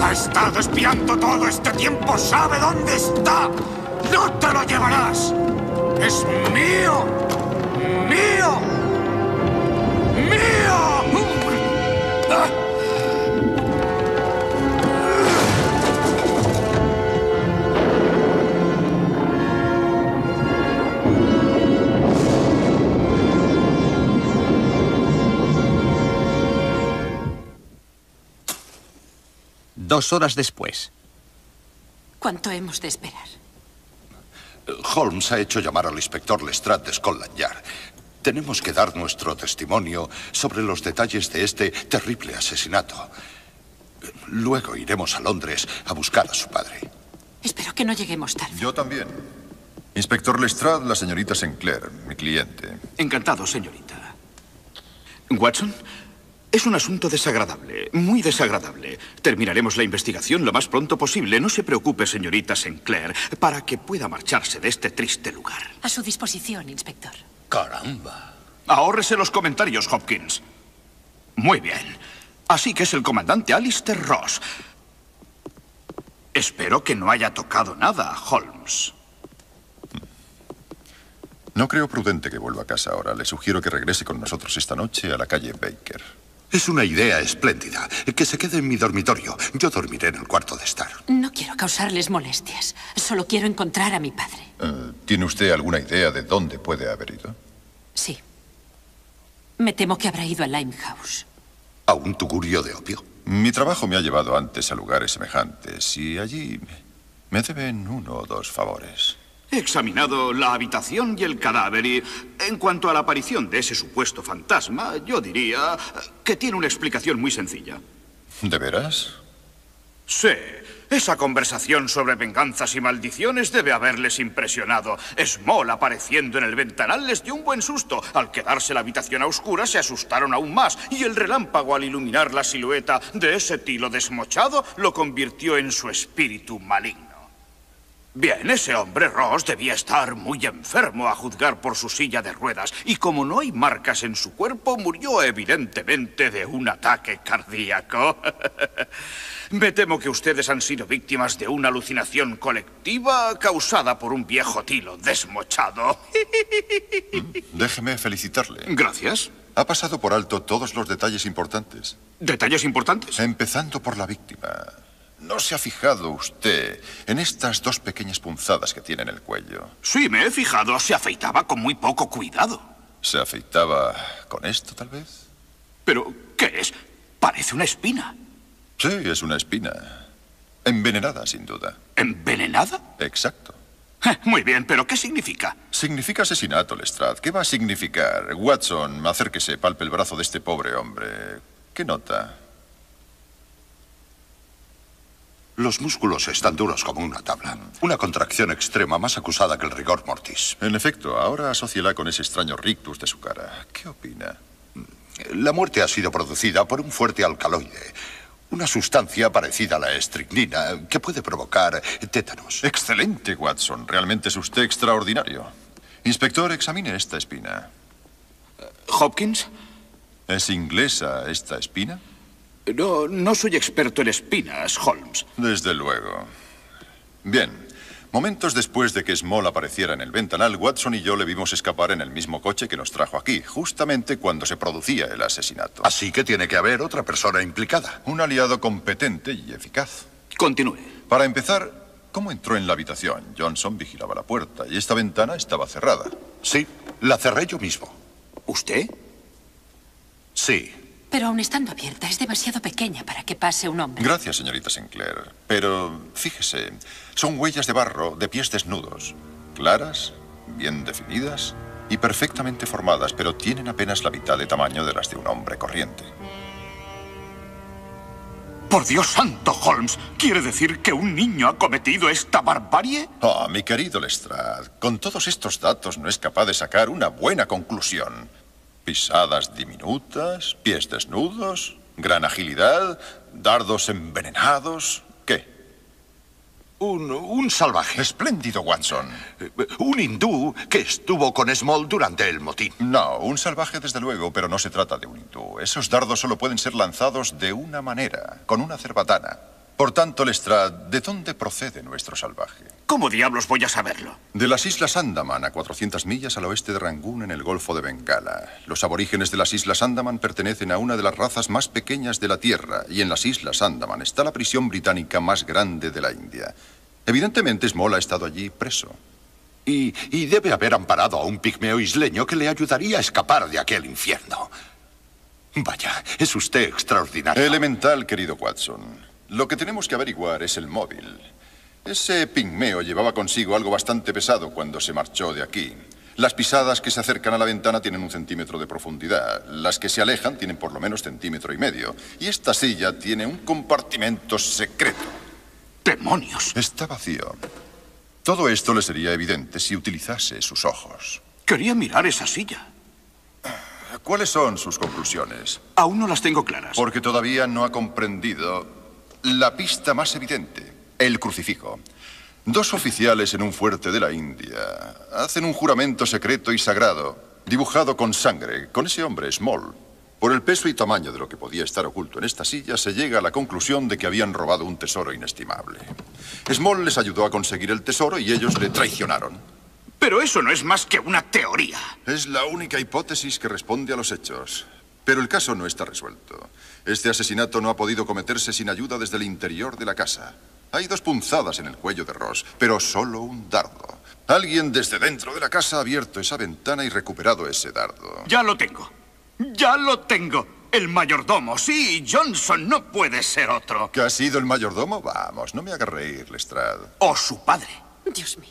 Ha estado espiando todo este tiempo. ¿Sabe dónde está? ¡No te lo llevarás! ¡Es mío! ¡Mío! Dos horas después. ¿Cuánto hemos de esperar? Holmes ha hecho llamar al inspector Lestrade de Scotland Yard. Tenemos que dar nuestro testimonio sobre los detalles de este terrible asesinato. Luego iremos a Londres a buscar a su padre. Espero que no lleguemos tarde. Yo también. Inspector Lestrade, la señorita Sinclair, mi cliente. Encantado, señorita. Watson, es un asunto desagradable, muy desagradable. Terminaremos la investigación lo más pronto posible. No se preocupe, señorita Sinclair, para que pueda marcharse de este triste lugar. A su disposición, inspector. Caramba. Ahórrese los comentarios, Hopkins. Muy bien. Así que es el comandante Alistair Ross. Espero que no haya tocado nada, Holmes. No creo prudente que vuelva a casa ahora. Le sugiero que regrese con nosotros esta noche a la calle Baker. Es una idea espléndida. Que se quede en mi dormitorio. Yo dormiré en el cuarto de estar. No quiero causarles molestias. Solo quiero encontrar a mi padre. ¿Tiene usted alguna idea de dónde puede haber ido? Sí. Me temo que habrá ido a Limehouse. ¿A un tugurio de opio? Mi trabajo me ha llevado antes a lugares semejantes y allí me deben 1 o 2 favores. He examinado la habitación y el cadáver y, en cuanto a la aparición de ese supuesto fantasma, yo diría que tiene una explicación muy sencilla. ¿De veras? Sí. Esa conversación sobre venganzas y maldiciones debe haberles impresionado. Small apareciendo en el ventanal les dio un buen susto. Al quedarse la habitación a oscuras se asustaron aún más, y el relámpago al iluminar la silueta de ese tilo desmochado lo convirtió en su espíritu maligno. Bien, ese hombre Ross debía estar muy enfermo a juzgar por su silla de ruedas, y como no hay marcas en su cuerpo, murió evidentemente de un ataque cardíaco. Me temo que ustedes han sido víctimas de una alucinación colectiva causada por un viejo tilo desmochado. Déjeme felicitarle. Gracias. Ha pasado por alto todos los detalles importantes. ¿Detalles importantes? Empezando por la víctima. ¿No se ha fijado usted en estas dos pequeñas punzadas que tiene en el cuello? Sí, me he fijado. Se afeitaba con muy poco cuidado. ¿Se afeitaba con esto, tal vez? ¿Pero qué es? Parece una espina. Sí, es una espina. Envenenada, sin duda. ¿Envenenada? Exacto. Muy bien, ¿pero qué significa? Significa asesinato, Lestrade. ¿Qué va a significar? Watson, acérquese, palpe el brazo de este pobre hombre. ¿Qué nota? Los músculos están duros como una tabla. Una contracción extrema más acusada que el rigor mortis. En efecto, ahora asóciela con ese extraño rictus de su cara. ¿Qué opina? La muerte ha sido producida por un fuerte alcaloide. Una sustancia parecida a la estricnina que puede provocar tétanos. Excelente, Watson. Realmente es usted extraordinario. Inspector, examine esta espina. ¿Hopkins? ¿Es inglesa esta espina? No, no soy experto en espinas, Holmes. Desde luego. Bien. Momentos después de que Small apareciera en el ventanal, Watson y yo le vimos escapar en el mismo coche que nos trajo aquí, justamente cuando se producía el asesinato. Así que tiene que haber otra persona implicada. Un aliado competente y eficaz. Continúe. Para empezar, ¿cómo entró en la habitación? Johnson vigilaba la puerta y esta ventana estaba cerrada. Sí, la cerré yo mismo. ¿Usted? Sí. Pero aún estando abierta, es demasiado pequeña para que pase un hombre. Gracias, señorita Sinclair. Pero, fíjese, son huellas de barro de pies desnudos. Claras, bien definidas y perfectamente formadas, pero tienen apenas la mitad de tamaño de las de un hombre corriente. ¡Por Dios santo, Holmes! ¿Quiere decir que un niño ha cometido esta barbarie? Oh, mi querido Lestrade, con todos estos datos no es capaz de sacar una buena conclusión. Pisadas diminutas, pies desnudos, gran agilidad, dardos envenenados... ¿Qué? Un salvaje. Espléndido, Watson. Un hindú que estuvo con Small durante el motín. No, un salvaje desde luego, pero no se trata de un hindú. Esos dardos solo pueden ser lanzados de una manera, con una cerbatana. Por tanto, Lestrade, ¿de dónde procede nuestro salvaje? ¿Cómo diablos voy a saberlo? De las Islas Andaman, a 400 millas al oeste de Rangún, en el Golfo de Bengala. Los aborígenes de las Islas Andaman pertenecen a una de las razas más pequeñas de la Tierra, y en las Islas Andaman está la prisión británica más grande de la India. Evidentemente, Small ha estado allí preso. Y debe haber amparado a un pigmeo isleño que le ayudaría a escapar de aquel infierno. Vaya, es usted extraordinario. Elemental, querido Watson. Lo que tenemos que averiguar es el móvil. Ese pigmeo llevaba consigo algo bastante pesado cuando se marchó de aquí. Las pisadas que se acercan a la ventana tienen 1 centímetro de profundidad. Las que se alejan tienen por lo menos 1,5 centímetros. Y esta silla tiene un compartimento secreto. ¡Demonios! Está vacío. Todo esto le sería evidente si utilizase sus ojos. Quería mirar esa silla. ¿Cuáles son sus conclusiones? Aún no las tengo claras. Porque todavía no ha comprendido... La pista más evidente, el crucifijo. 2 oficiales en un fuerte de la India hacen un juramento secreto y sagrado, dibujado con sangre, con ese hombre Small. Por el peso y tamaño de lo que podía estar oculto en esta silla, se llega a la conclusión de que habían robado un tesoro inestimable. Small les ayudó a conseguir el tesoro y ellos le traicionaron. Pero eso no es más que una teoría. Es la única hipótesis que responde a los hechos. Pero el caso no está resuelto. Este asesinato no ha podido cometerse sin ayuda desde el interior de la casa. Hay 2 punzadas en el cuello de Ross, pero solo un dardo. Alguien desde dentro de la casa ha abierto esa ventana y recuperado ese dardo. Ya lo tengo. Ya lo tengo. El mayordomo. Sí, Johnson, no puede ser otro. ¿Qué ha sido el mayordomo? Vamos, no me haga reír, Lestrade. O su padre. Dios mío.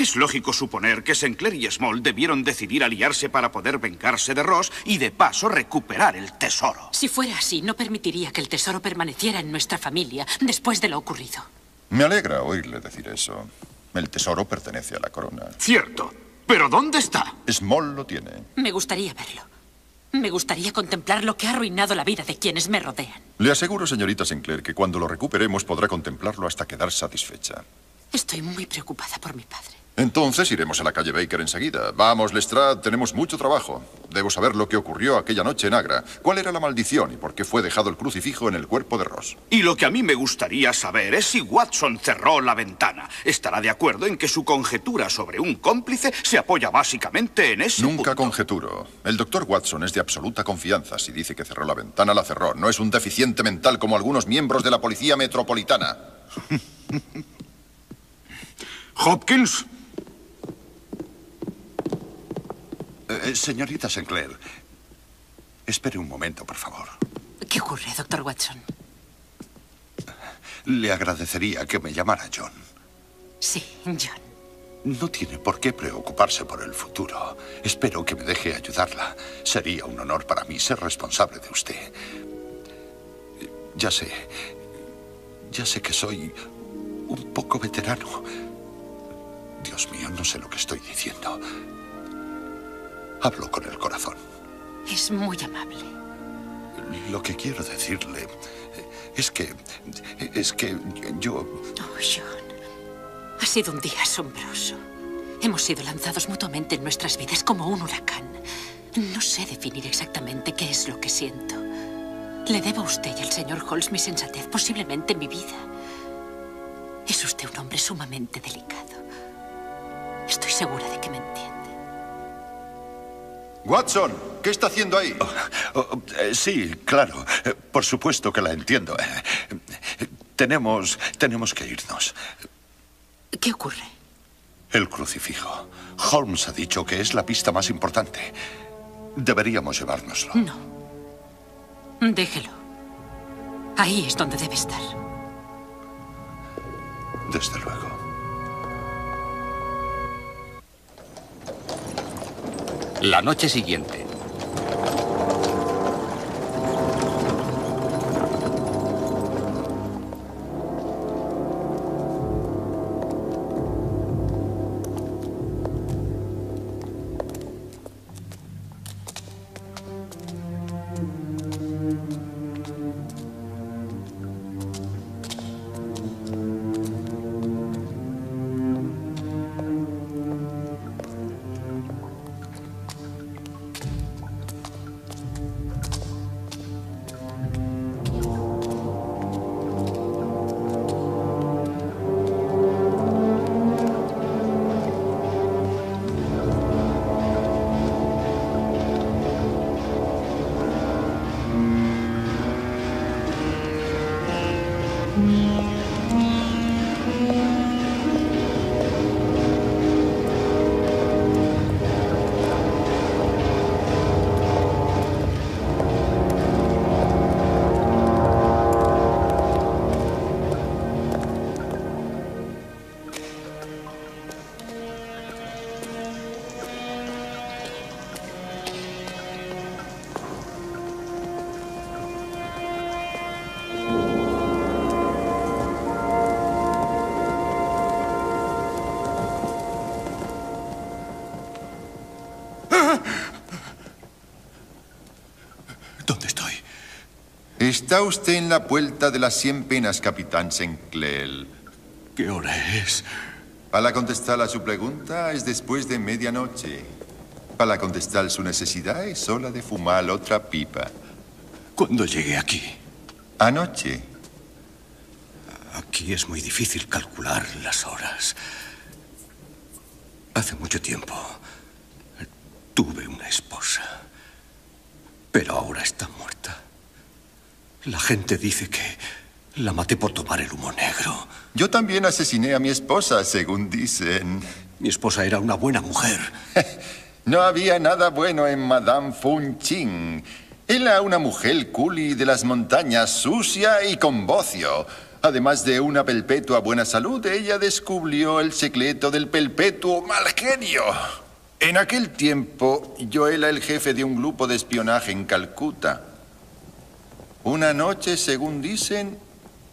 Es lógico suponer que Sinclair y Small debieron decidir aliarse para poder vengarse de Ross y de paso recuperar el tesoro. Si fuera así, no permitiría que el tesoro permaneciera en nuestra familia después de lo ocurrido. Me alegra oírle decir eso. El tesoro pertenece a la corona. Cierto. ¿Pero dónde está? Small lo tiene. Me gustaría verlo. Me gustaría contemplar lo que ha arruinado la vida de quienes me rodean. Le aseguro, señorita Sinclair, que cuando lo recuperemos podrá contemplarlo hasta quedar satisfecha. Estoy muy preocupada por mi padre. Entonces iremos a la calle Baker enseguida. Vamos, Lestrade, tenemos mucho trabajo. Debo saber lo que ocurrió aquella noche en Agra. ¿Cuál era la maldición y por qué fue dejado el crucifijo en el cuerpo de Ross? Y lo que a mí me gustaría saber es si Watson cerró la ventana. Estará de acuerdo en que su conjetura sobre un cómplice se apoya básicamente en ese punto. Nunca conjeturo. El doctor Watson es de absoluta confianza. Si dice que cerró la ventana, la cerró. No es un deficiente mental como algunos miembros de la policía metropolitana. ¿Hopkins? Señorita Sinclair, espere un momento, por favor. ¿Qué ocurre, doctor Watson? Le agradecería que me llamara John. Sí, John. No tiene por qué preocuparse por el futuro. Espero que me deje ayudarla. Sería un honor para mí ser responsable de usted. Ya sé que soy un poco veterano. Dios mío, no sé lo que estoy diciendo. Hablo con el corazón. Es muy amable. Lo que quiero decirle es que... yo... Oh, John. Ha sido un día asombroso. Hemos sido lanzados mutuamente en nuestras vidas como un huracán. No sé definir exactamente qué es lo que siento. Le debo a usted y al señor Holmes mi sensatez, posiblemente mi vida. Es usted un hombre sumamente delicado. Estoy segura de que me entiende. Watson, ¿qué está haciendo ahí? Sí, claro. Por supuesto que la entiendo. Tenemos que irnos. ¿Qué ocurre? El crucifijo. Holmes ha dicho que es la pista más importante. Deberíamos llevárnoslo. No. Déjelo. Ahí es donde debe estar. Desde luego. La noche siguiente. Está usted en la Puerta de las 100 Penas, Capitán Sinclair. ¿Qué hora es? Para contestar a su pregunta es después de medianoche. Para contestar su necesidad es hora de fumar otra pipa. ¿Cuándo llegué aquí? Anoche. Aquí es muy difícil calcular las horas. Hace mucho tiempo tuve una esposa, pero ahora está muerta. La gente dice que la maté por tomar el humo negro. Yo también asesiné a mi esposa, según dicen. Mi esposa era una buena mujer. No había nada bueno en Madame Fun Ching. Era una mujer culi de las montañas, sucia y con bocio. Además de una perpetua buena salud, ella descubrió el secreto del perpetuo mal genio. En aquel tiempo, yo era el jefe de un grupo de espionaje en Calcuta. Una noche, según dicen,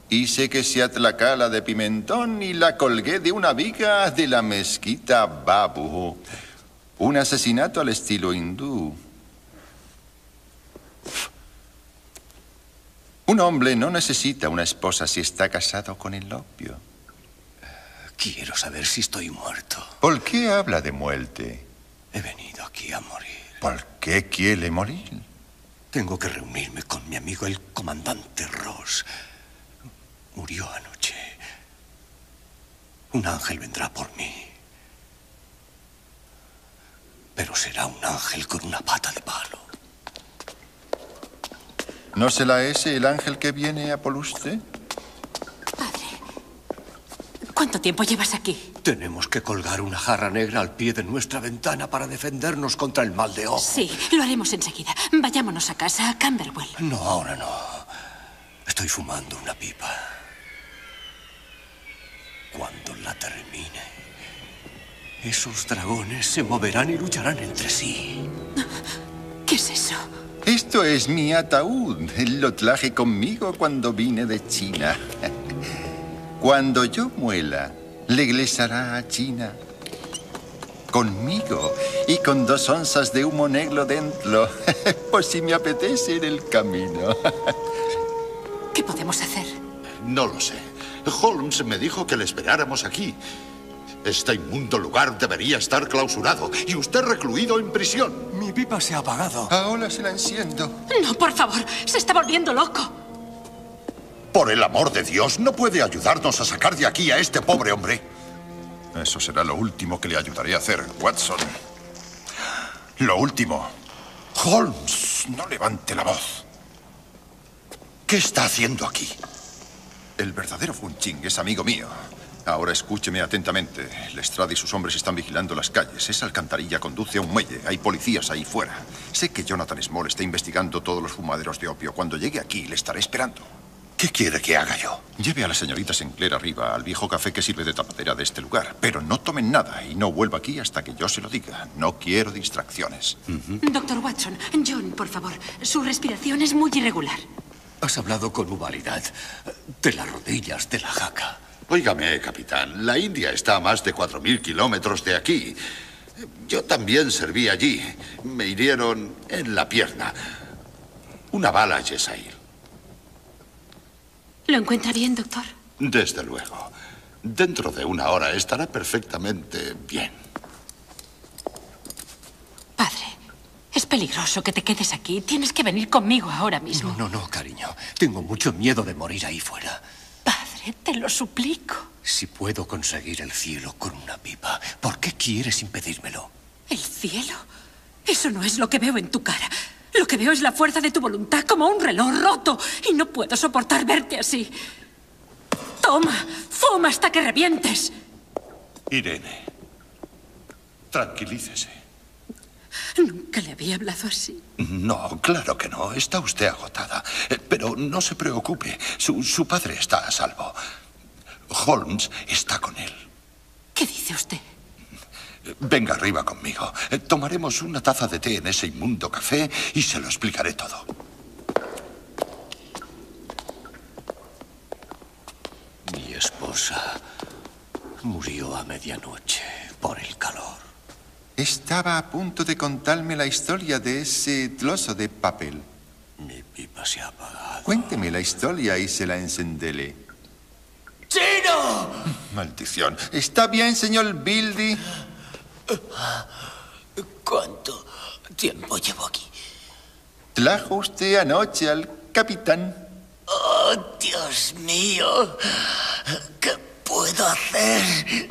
hice que se atracara de pimentón y la colgué de una viga de la mezquita Babu. Un asesinato al estilo hindú. Un hombre no necesita una esposa si está casado con el opio. Quiero saber si estoy muerto. ¿Por qué habla de muerte? He venido aquí a morir. ¿Por qué quiere morir? Tengo que reunirme con mi amigo el comandante Ross. Murió anoche. Un ángel vendrá por mí. Pero será un ángel con una pata de palo. ¿No será ese el ángel que viene a por usted? Padre, ¿cuánto tiempo llevas aquí? Tenemos que colgar una jarra negra al pie de nuestra ventana para defendernos contra el mal de ojo. Sí, lo haremos enseguida. Vayámonos a casa, a Camberwell. No, ahora no. Estoy fumando una pipa. Cuando la termine, esos dragones se moverán y lucharán entre sí. ¿Qué es eso? Esto es mi ataúd. Lo traje conmigo cuando vine de China. Cuando yo muera, regresará a China. Conmigo y con 2 onzas de humo negro dentro. Por si me apetece en el camino. ¿Qué podemos hacer? No lo sé. Holmes me dijo que le esperáramos aquí. Este inmundo lugar debería estar clausurado y usted recluido en prisión. Mi pipa se ha apagado. Ahora se la enciendo. No, por favor, se está volviendo loco. Por el amor de Dios, ¿no puede ayudarnos a sacar de aquí a este pobre hombre? Eso será lo último que le ayudaré a hacer, Watson. Lo último. Holmes, no levante la voz. ¿Qué está haciendo aquí? El verdadero Fun Ching es amigo mío. Ahora escúcheme atentamente. Lestrade y sus hombres están vigilando las calles. Esa alcantarilla conduce a un muelle. Hay policías ahí fuera. Sé que Jonathan Small está investigando todos los fumaderos de opio. Cuando llegue aquí, le estaré esperando. ¿Qué quiere que haga yo? Lleve a la señorita Sinclair arriba, al viejo café que sirve de tapadera de este lugar. Pero no tomen nada y no vuelva aquí hasta que yo se lo diga. No quiero distracciones. Doctor Watson, John, por favor. Su respiración es muy irregular. Has hablado con humanidad de las rodillas de la jaca. Óigame, capitán, la India está a más de 4000 kilómetros de aquí. Yo también serví allí. Me hirieron en la pierna. Una bala Yesair. ¿Lo encuentra bien, doctor? Desde luego. Dentro de 1 hora estará perfectamente bien. Padre, es peligroso que te quedes aquí. Tienes que venir conmigo ahora mismo. No, no, no, cariño. Tengo mucho miedo de morir ahí fuera. Te lo suplico. Si puedo conseguir el cielo con una pipa, ¿por qué quieres impedírmelo? ¿El cielo? Eso no es lo que veo en tu cara. Lo que veo es la fuerza de tu voluntad como un reloj roto. Y no puedo soportar verte así. Toma, fuma hasta que revientes. Irene, tranquilícese. Nunca le había hablado así. No, claro que no. Está usted agotada. Pero no se preocupe. Su padre está a salvo. Holmes está con él. ¿Qué dice usted? Venga arriba conmigo. Tomaremos una taza de té en ese inmundo café y se lo explicaré todo. Mi esposa murió a medianoche por el calor. Estaba a punto de contarme la historia de ese trozo de papel. Mi pipa se ha apagado. Cuénteme la historia y se la encenderé. ¡Chino! Maldición. ¿Está bien, señor Bildy? ¿Cuánto tiempo llevo aquí? Trajo usted anoche al capitán. ¡Oh, Dios mío! ¿Qué puedo hacer?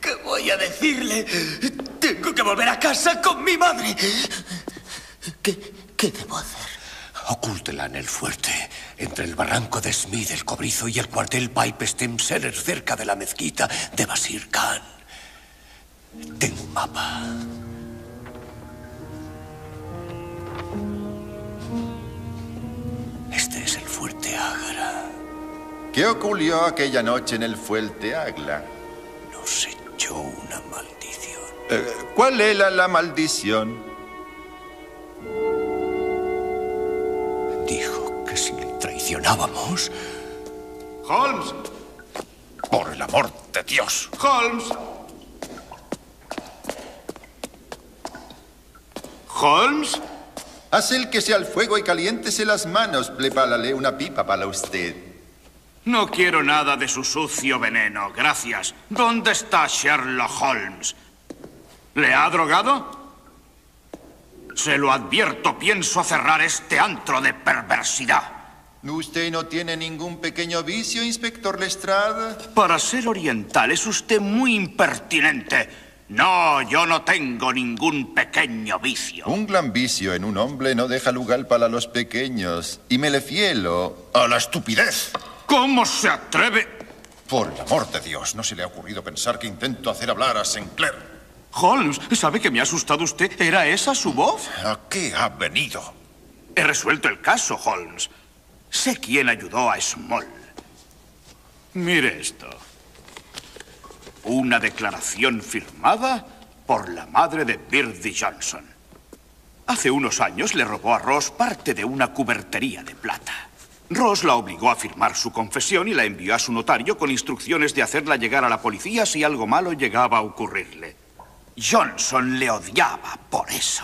¿Qué voy a decirle? Tengo que volver a casa con mi madre. ¿Qué debo hacer? Ocúltela en el fuerte, entre el barranco de Smith, el Cobrizo y el cuartel Pipestem Sellers, cerca de la mezquita de Basir Khan. Tengo un mapa. Este es el fuerte Agra. ¿Qué ocurrió aquella noche en el Fuerte Agla? Nos echó una maldición. ¿Cuál era la maldición? Dijo que si le traicionábamos... ¡Holmes! ¡Por el amor de Dios! ¡Holmes! ¿Holmes? Haz el que sea al fuego y caliéntese las manos. Prepárale una pipa para usted. No quiero nada de su sucio veneno, gracias. ¿Dónde está Sherlock Holmes? ¿Le ha drogado? Se lo advierto, pienso cerrar este antro de perversidad. ¿Usted no tiene ningún pequeño vicio, Inspector Lestrade? Para ser oriental es usted muy impertinente. No, yo no tengo ningún pequeño vicio. Un gran vicio en un hombre no deja lugar para los pequeños. Y me refiero a la estupidez. ¿Cómo se atreve? Por el amor de Dios, ¿no se le ha ocurrido pensar que intento hacer hablar a Sinclair? Holmes, ¿sabe que me ha asustado usted? ¿Era esa su voz? ¿A qué ha venido? He resuelto el caso, Holmes. Sé quién ayudó a Small. Mire esto. Una declaración firmada por la madre de Birdie Johnson. Hace unos años le robó a Ross parte de una cubertería de plata. Ross la obligó a firmar su confesión y la envió a su notario con instrucciones de hacerla llegar a la policía si algo malo llegaba a ocurrirle. Johnson le odiaba por eso.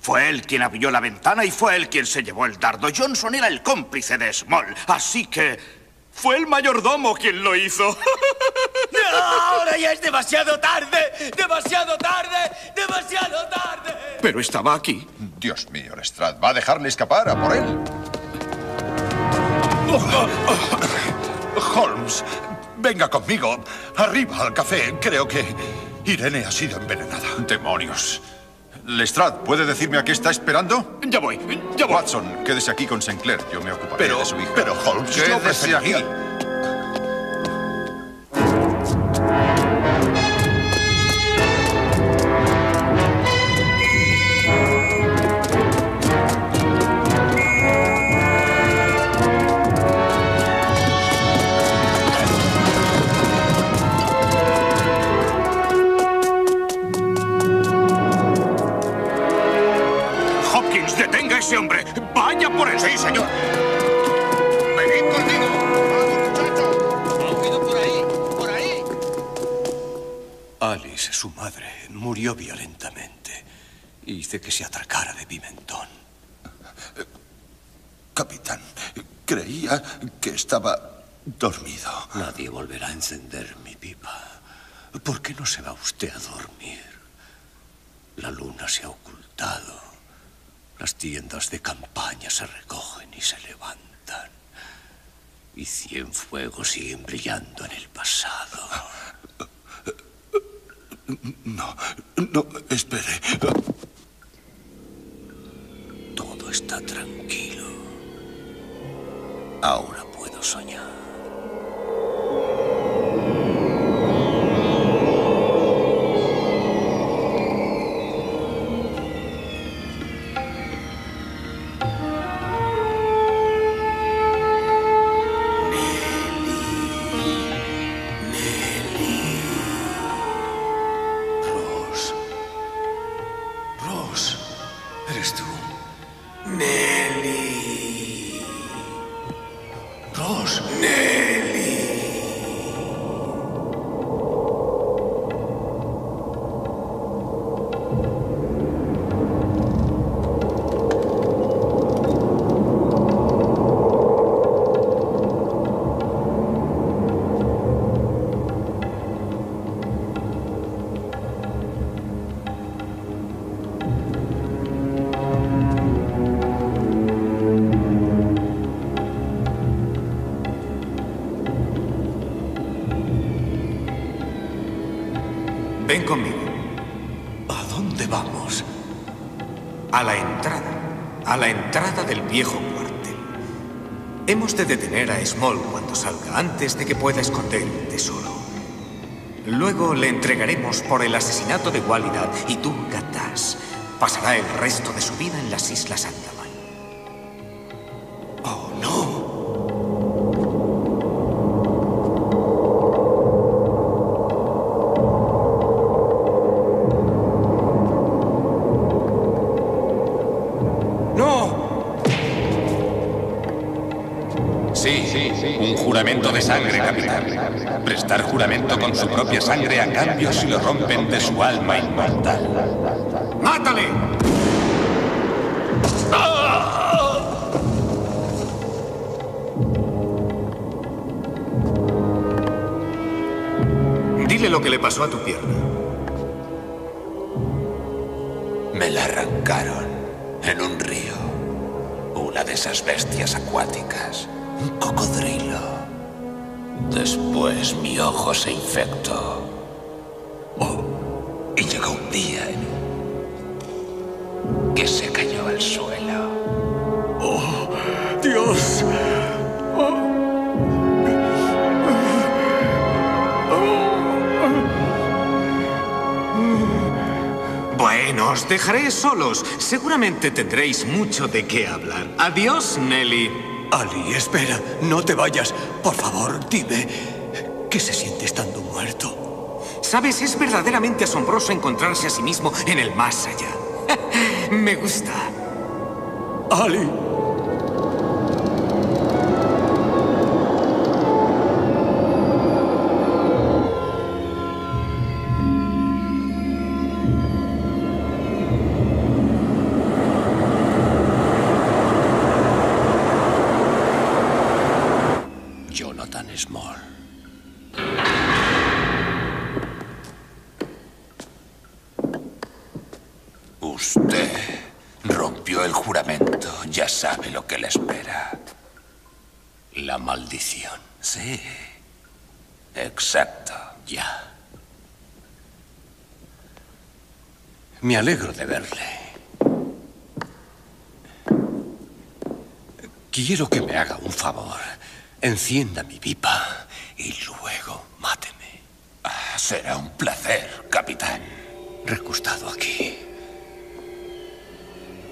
Fue él quien abrió la ventana y fue él quien se llevó el dardo. Johnson era el cómplice de Small, así que... fue el mayordomo quien lo hizo. No, ahora ya es demasiado tarde. Demasiado tarde. Demasiado tarde. Pero estaba aquí. Dios mío, Lestrade, va a dejarle escapar a por él. Holmes, venga conmigo. Arriba al café. Creo que Irene ha sido envenenada. Demonios. Lestrade, ¿puede decirme a qué está esperando? Ya voy, ya voy. Watson, quédese aquí con Sinclair. Yo me ocuparé de su hija. Pero, Holmes, quédese aquí. ¡Ese hombre! ¡Vaya por él! ¡Sí, señor! ¡Venid conmigo! ¡Vamos, muchachos! ¡Ha huido por ahí! ¡Por ahí! Alice, su madre, murió violentamente. Hice que se atracara de pimentón. Capitán, creía que estaba dormido. Nadie volverá a encender mi pipa. ¿Por qué no se va usted a dormir? La luna se ha ocultado. Las tiendas de campaña se recogen y se levantan. Y 100 fuegos siguen brillando en el pasado. No, no, espere. Todo está tranquilo. Ahora puedo soñar. Conmigo. ¿A dónde vamos? A la entrada del viejo cuartel. Hemos de detener a Small cuando salga, antes de que pueda esconder el tesoro. Luego le entregaremos por el asesinato de Walidad y Durgadas. Pasará el resto de su vida en las Islas Andaman. ¡Oh, no! Sí. Un juramento de sangre, capitán. Prestar juramento con su propia sangre a cambio si lo rompen de su alma inmortal. ¡Mátale! Dile lo que le pasó a tu pierna. Me la arrancaron en un río. Una de esas bestias acuáticas. Un cocodrilo. Después mi ojo se infectó. Y llegó un día que se cayó al suelo. ¡Oh, Dios! Bueno, os dejaré solos. Seguramente tendréis mucho de qué hablar. Adiós, Nelly. Ali, espera. No te vayas. Por favor, dime, ¿qué se siente estando muerto? Sabes, es verdaderamente asombroso encontrarse a sí mismo en el más allá. Me gusta. Ali. Jonathan Small. Usted rompió el juramento. Ya sabe lo que le espera. La maldición. Sí. Exacto. Ya. Me alegro de verle. Quiero que me haga un favor. Encienda mi pipa y luego máteme. Será un placer, capitán. Recostado aquí,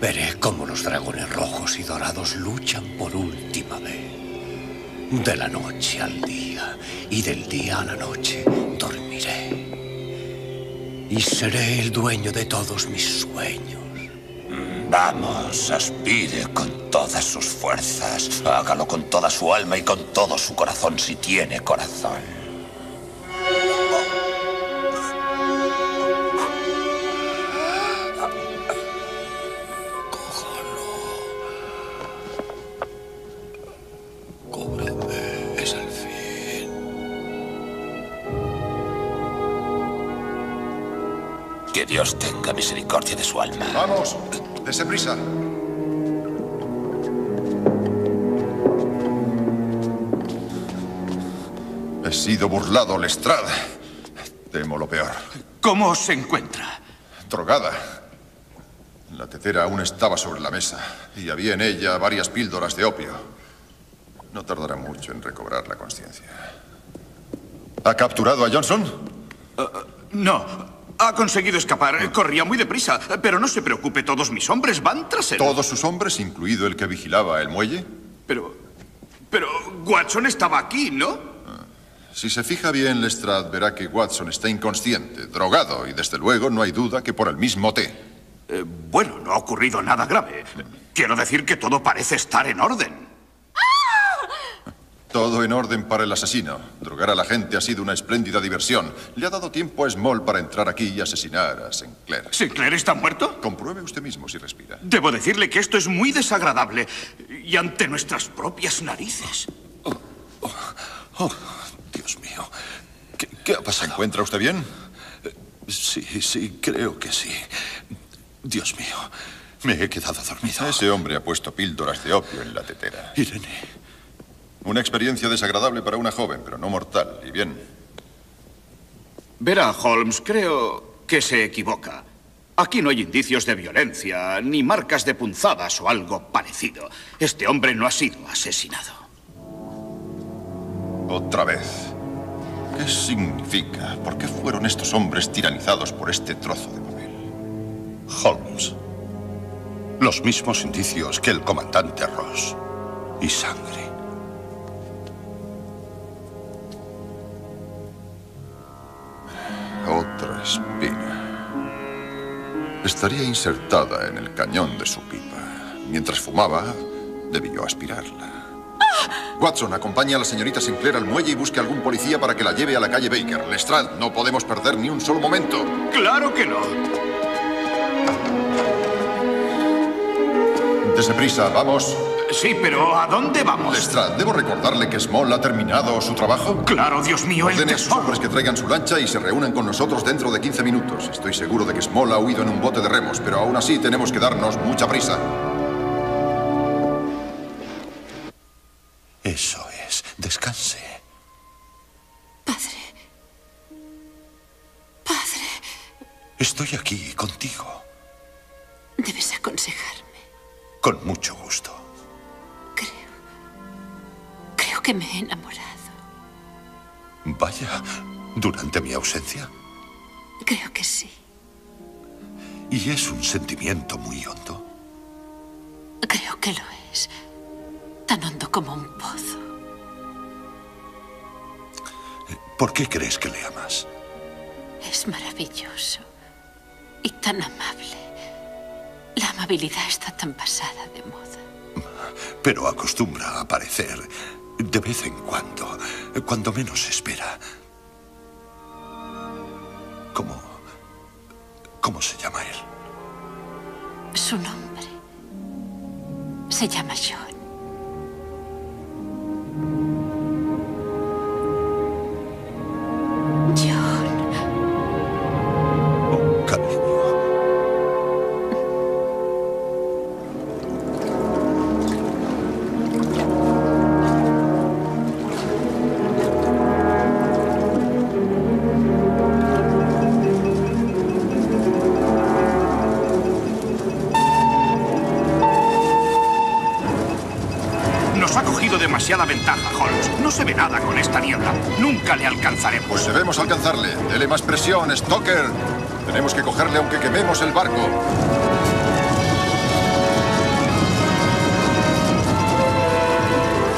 veré cómo los dragones rojos y dorados luchan por última vez. De la noche al día y del día a la noche dormiré. Y seré el dueño de todos mis sueños. Vamos, aspire con todas sus fuerzas. Hágalo con toda su alma y con todo su corazón, si tiene corazón. Cójalo. Cóbrame, es el fin. Que Dios tenga misericordia de su alma. ¡Vamos! ¡Dese prisa! He sido burlado, Lestrade. Temo lo peor. ¿Cómo se encuentra? Drogada. La tetera aún estaba sobre la mesa y había en ella varias píldoras de opio. No tardará mucho en recobrar la conciencia. ¿Ha capturado a Johnson? No. Ha conseguido escapar. Corría muy deprisa. Pero no se preocupe, todos mis hombres van tras él. ¿Todos sus hombres, incluido el que vigilaba el muelle? Pero Watson estaba aquí, ¿no? Si se fija bien, Lestrade, verá que Watson está inconsciente, drogado, y desde luego no hay duda que por el mismo té. Bueno, no ha ocurrido nada grave. Quiero decir que todo parece estar en orden. Todo en orden para el asesino. Drogar a la gente ha sido una espléndida diversión. Le ha dado tiempo a Small para entrar aquí y asesinar a Sinclair. ¿Sinclair está muerto? Compruebe usted mismo si respira. Debo decirle que esto es muy desagradable y ante nuestras propias narices. Dios mío. ¿Qué ha pasado? ¿Se encuentra usted bien? Sí, creo que sí. Dios mío, me he quedado dormido. Ese hombre ha puesto píldoras de opio en la tetera. Irene... Una experiencia desagradable para una joven, pero no mortal. Y bien. Verá, Holmes, creo que se equivoca. Aquí no hay indicios de violencia, ni marcas de punzadas o algo parecido. Este hombre no ha sido asesinado. Otra vez. ¿Qué significa? ¿Por qué fueron estos hombres tiranizados por este trozo de papel? Holmes. Los mismos indicios que el comandante Ross. Y sangre. Otra espina. Estaría insertada en el cañón de su pipa. Mientras fumaba, debió aspirarla. Watson, acompaña a la señorita Sinclair al muelle y busque algún policía para que la lleve a la calle Baker. Lestrade, no podemos perder ni un solo momento. ¡Claro que no! Dese prisa, vamos. Sí, pero ¿a dónde vamos? Lestrade, ¿debo recordarle que Small ha terminado su trabajo? ¡Claro, Dios mío, el tesoro! Ordene a sus hombres que traigan su lancha y se reúnan con nosotros dentro de 15 minutos. Estoy seguro de que Small ha huido en un bote de remos, pero aún así tenemos que darnos mucha prisa. Eso es. Descanse. Padre. Padre. Estoy aquí contigo. Debes aconsejarme. Con mucho gusto. Creo que me he enamorado. Vaya, ¿durante mi ausencia? Creo que sí. ¿Y es un sentimiento muy hondo? Creo que lo es. Tan hondo como un pozo. ¿Por qué crees que le amas? Es maravilloso y tan amable. La amabilidad está tan pasada de moda. Pero acostumbra a aparecer de vez en cuando, cuando menos se espera. ¿Cómo se llama él? Su nombre. Se llama John. Demasiada ventaja, Holmes. No se ve nada con esta niebla. Nunca le alcanzaremos. Pues debemos alcanzarle. Dele más presión, Stoker. Tenemos que cogerle aunque quememos el barco.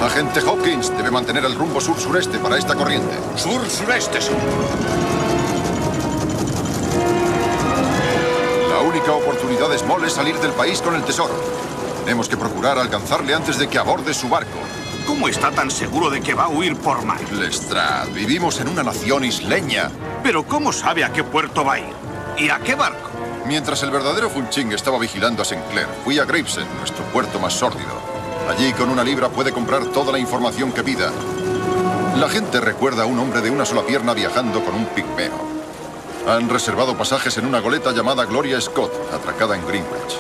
Agente Hopkins debe mantener el rumbo sur-sureste para esta corriente. Sur-sureste, sí. La única oportunidad de Small es salir del país con el tesoro. Tenemos que procurar alcanzarle antes de que aborde su barco. ¿Cómo está tan seguro de que va a huir por mar? Lestrade, vivimos en una nación isleña. Pero ¿cómo sabe a qué puerto va a ir? ¿Y a qué barco? Mientras el verdadero Fun Ching estaba vigilando a Sinclair, fui a Gravesend, nuestro puerto más sórdido. Allí con una libra puede comprar toda la información que pida. La gente recuerda a un hombre de una sola pierna viajando con un pigmeo. Han reservado pasajes en una goleta llamada Gloria Scott, atracada en Greenwich.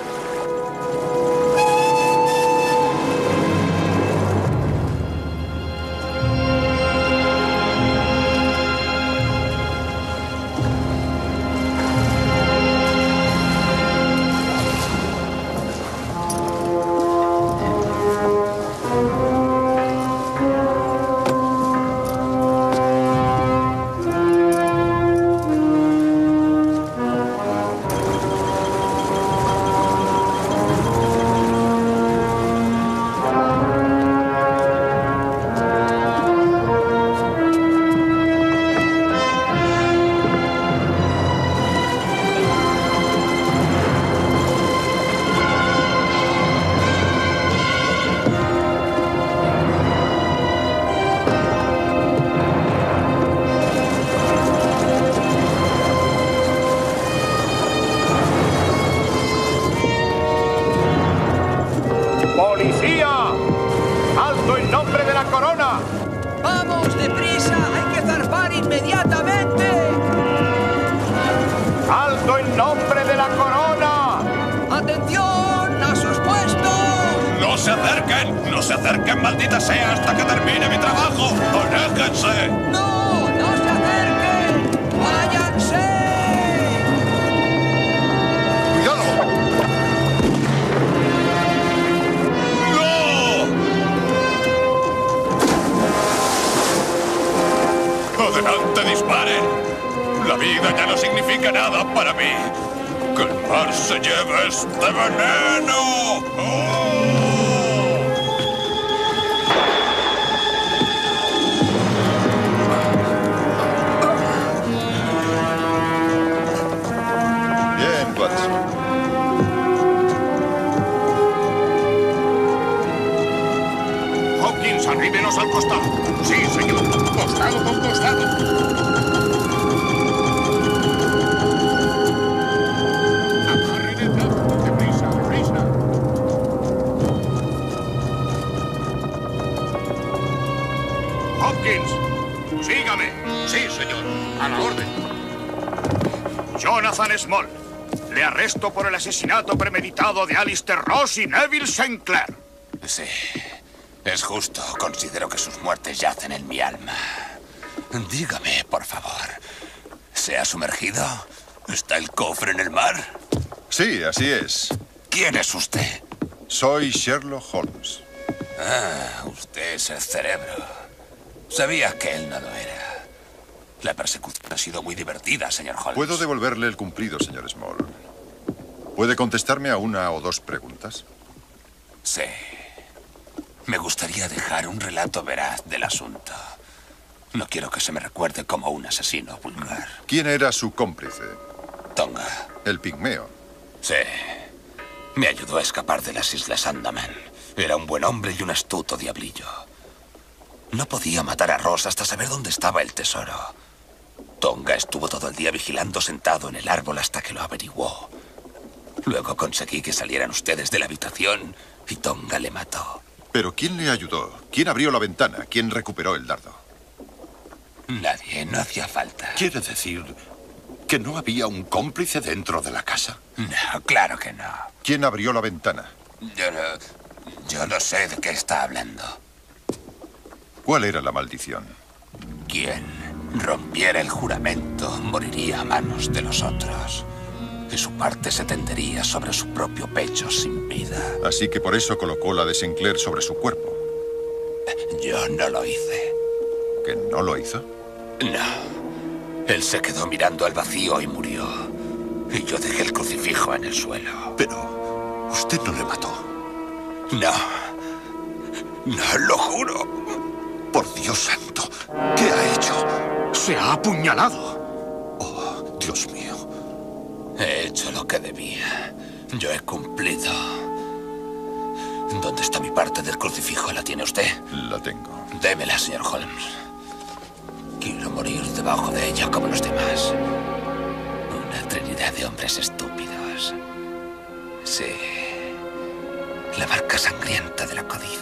Sí, señor. Costado por costado. Sígame. Sí, señor. A la orden. Jonathan Small. Le arresto por el asesinato premeditado de Alistair Ross y Neville Sinclair. Sí. Es justo. Considero que sus muertes yacen en mi alma. Dígame, por favor. ¿Se ha sumergido? ¿Está el cofre en el mar? Sí, así es. ¿Quién es usted? Soy Sherlock Holmes. Ah, usted es el cerebro. Sabía que él no lo era. La persecución ha sido muy divertida, señor Holmes. Puedo devolverle el cumplido, señor Small. ¿Puede contestarme a una o dos preguntas? Sí. Me gustaría dejar un relato veraz del asunto. No quiero que se me recuerde como un asesino vulgar. ¿Quién era su cómplice? Tonga. ¿El pigmeo? Sí. Me ayudó a escapar de las Islas Andaman. Era un buen hombre y un astuto diablillo. No podía matar a Ross hasta saber dónde estaba el tesoro. Tonga estuvo todo el día vigilando sentado en el árbol hasta que lo averiguó. Luego conseguí que salieran ustedes de la habitación y Tonga le mató. ¿Pero quién le ayudó? ¿Quién abrió la ventana? ¿Quién recuperó el dardo? Nadie, no hacía falta. ¿Quiere decir que no había un cómplice dentro de la casa? No, claro que no. ¿Quién abrió la ventana? Yo no sé de qué está hablando. ¿Cuál era la maldición? Quien rompiera el juramento moriría a manos de los otros. Y su parte se tendería sobre su propio pecho sin vida. Así que por eso colocó la de Sinclair sobre su cuerpo. Yo no lo hice. ¿Que no lo hizo? No. Él se quedó mirando al vacío y murió. Y yo dejé el crucifijo en el suelo. Pero usted no le mató. No. No, lo juro. Por Dios santo, ¿qué ha hecho? Se ha apuñalado. Oh, Dios mío. He hecho lo que debía. Yo he cumplido. ¿Dónde está mi parte del crucifijo? ¿La tiene usted? La tengo. Démela, señor Holmes. Quiero morir debajo de ella como los demás. Una trinidad de hombres estúpidos. Sí. La marca sangrienta de la codicia.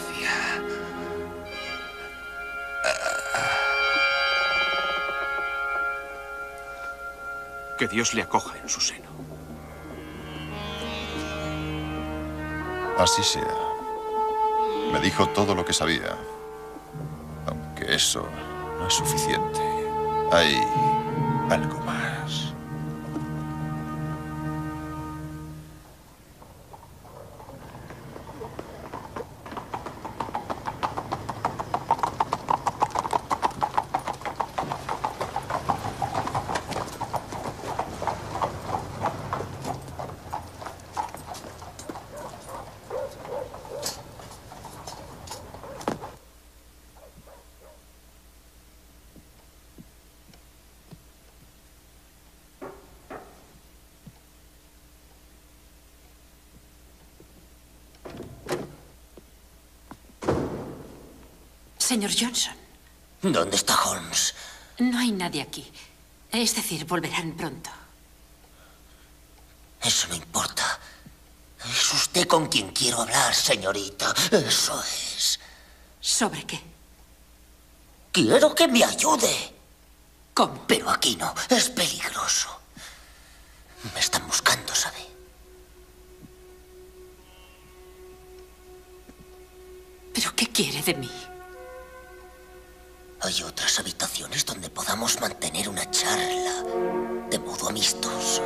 Que Dios le acoja en su seno. Así sea. Me dijo todo lo que sabía. Aunque eso no es suficiente. Hay algo más. Señor Johnson. ¿Dónde está Holmes? No hay nadie aquí. Es decir, volverán pronto. Eso no importa. Es usted con quien quiero hablar, señorita. Eso es. ¿Sobre qué? Quiero que me ayude. ¿Cómo? Pero aquí no. Es peligroso. Me están buscando, ¿sabe? ¿Pero qué quiere de mí? Hay otras habitaciones donde podamos mantener una charla de modo amistoso.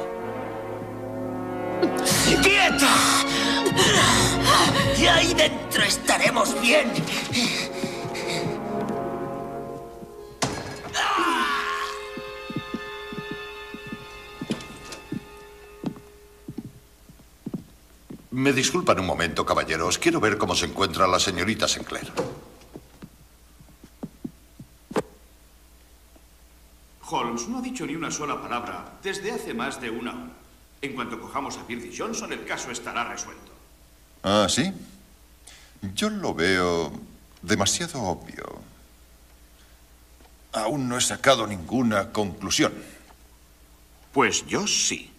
¡Quieta! Y ahí dentro estaremos bien. Me disculpan un momento, caballeros. Quiero ver cómo se encuentra la señorita Sinclair. Holmes no ha dicho ni una sola palabra desde hace más de una hora. En cuanto cojamos a Birdie Johnson, el caso estará resuelto. ¿Ah, sí? Yo lo veo demasiado obvio. Aún no he sacado ninguna conclusión. Pues yo sí.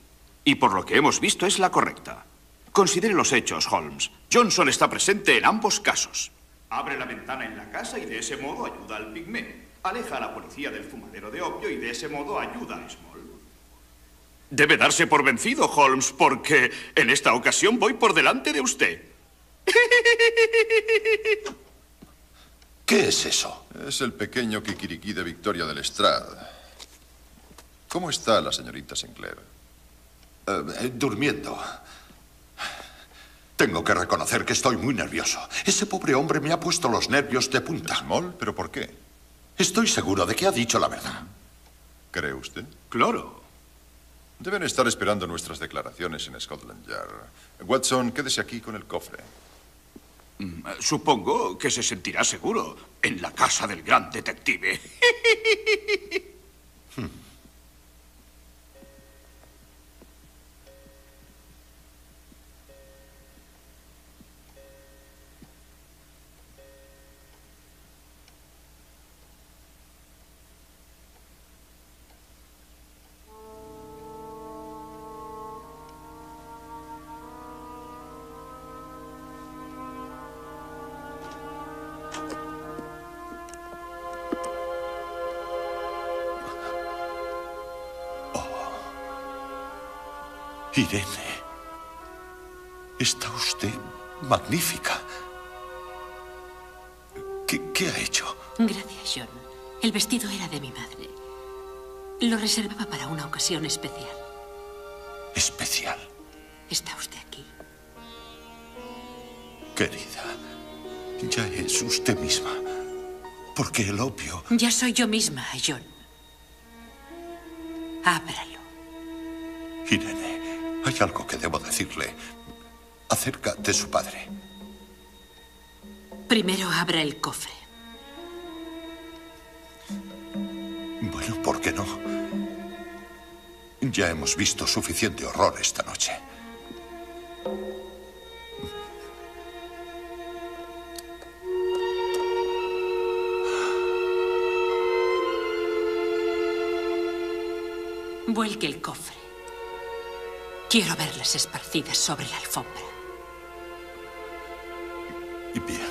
Y por lo que hemos visto es la correcta. Considere los hechos, Holmes. Johnson está presente en ambos casos. Abre la ventana en la casa y de ese modo ayuda al pigmé. Aleja a la policía del fumadero de opio y de ese modo ayuda a Small. Debe darse por vencido, Holmes, porque en esta ocasión voy por delante de usted. ¿Qué es eso? Es el pequeño kikiriki de Victoria de Lestrade. ¿Cómo está la señorita Sinclair? Durmiendo. Tengo que reconocer que estoy muy nervioso. Ese pobre hombre me ha puesto los nervios de punta. Small, ¿pero por qué? Estoy seguro de que ha dicho la verdad. ¿Cree usted? Claro. Deben estar esperando nuestras declaraciones en Scotland Yard. Watson, quédese aquí con el cofre. Supongo que se sentirá seguro en la casa del gran detective. Irene, está usted magnífica. ¿Qué ha hecho? Gracias, John. El vestido era de mi madre. Lo reservaba para una ocasión especial. ¿Especial? Está usted aquí. Querida, ya es usted misma. Porque el opio... Ya soy yo misma, John. Ábralo. Irene. Hay algo que debo decirle acerca de su padre. Primero abra el cofre. Bueno, ¿por qué no? Ya hemos visto suficiente horror esta noche. Vuelque el cofre. Quiero verlas esparcidas sobre la alfombra. Bien.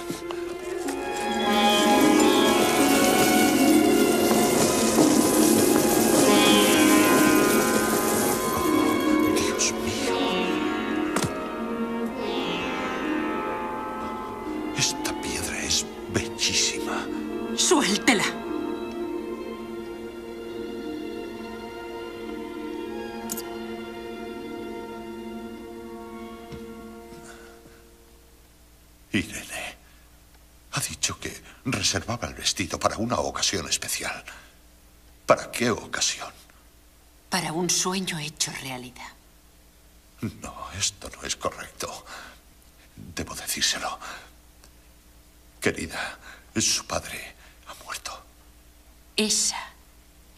Oh, Dios mío. Esta piedra es bellísima. Suéltela. Irene ha dicho que reservaba el vestido para una ocasión especial. ¿Para qué ocasión? Para un sueño hecho realidad. No, esto no es correcto. Debo decírselo. Querida, su padre ha muerto. Esa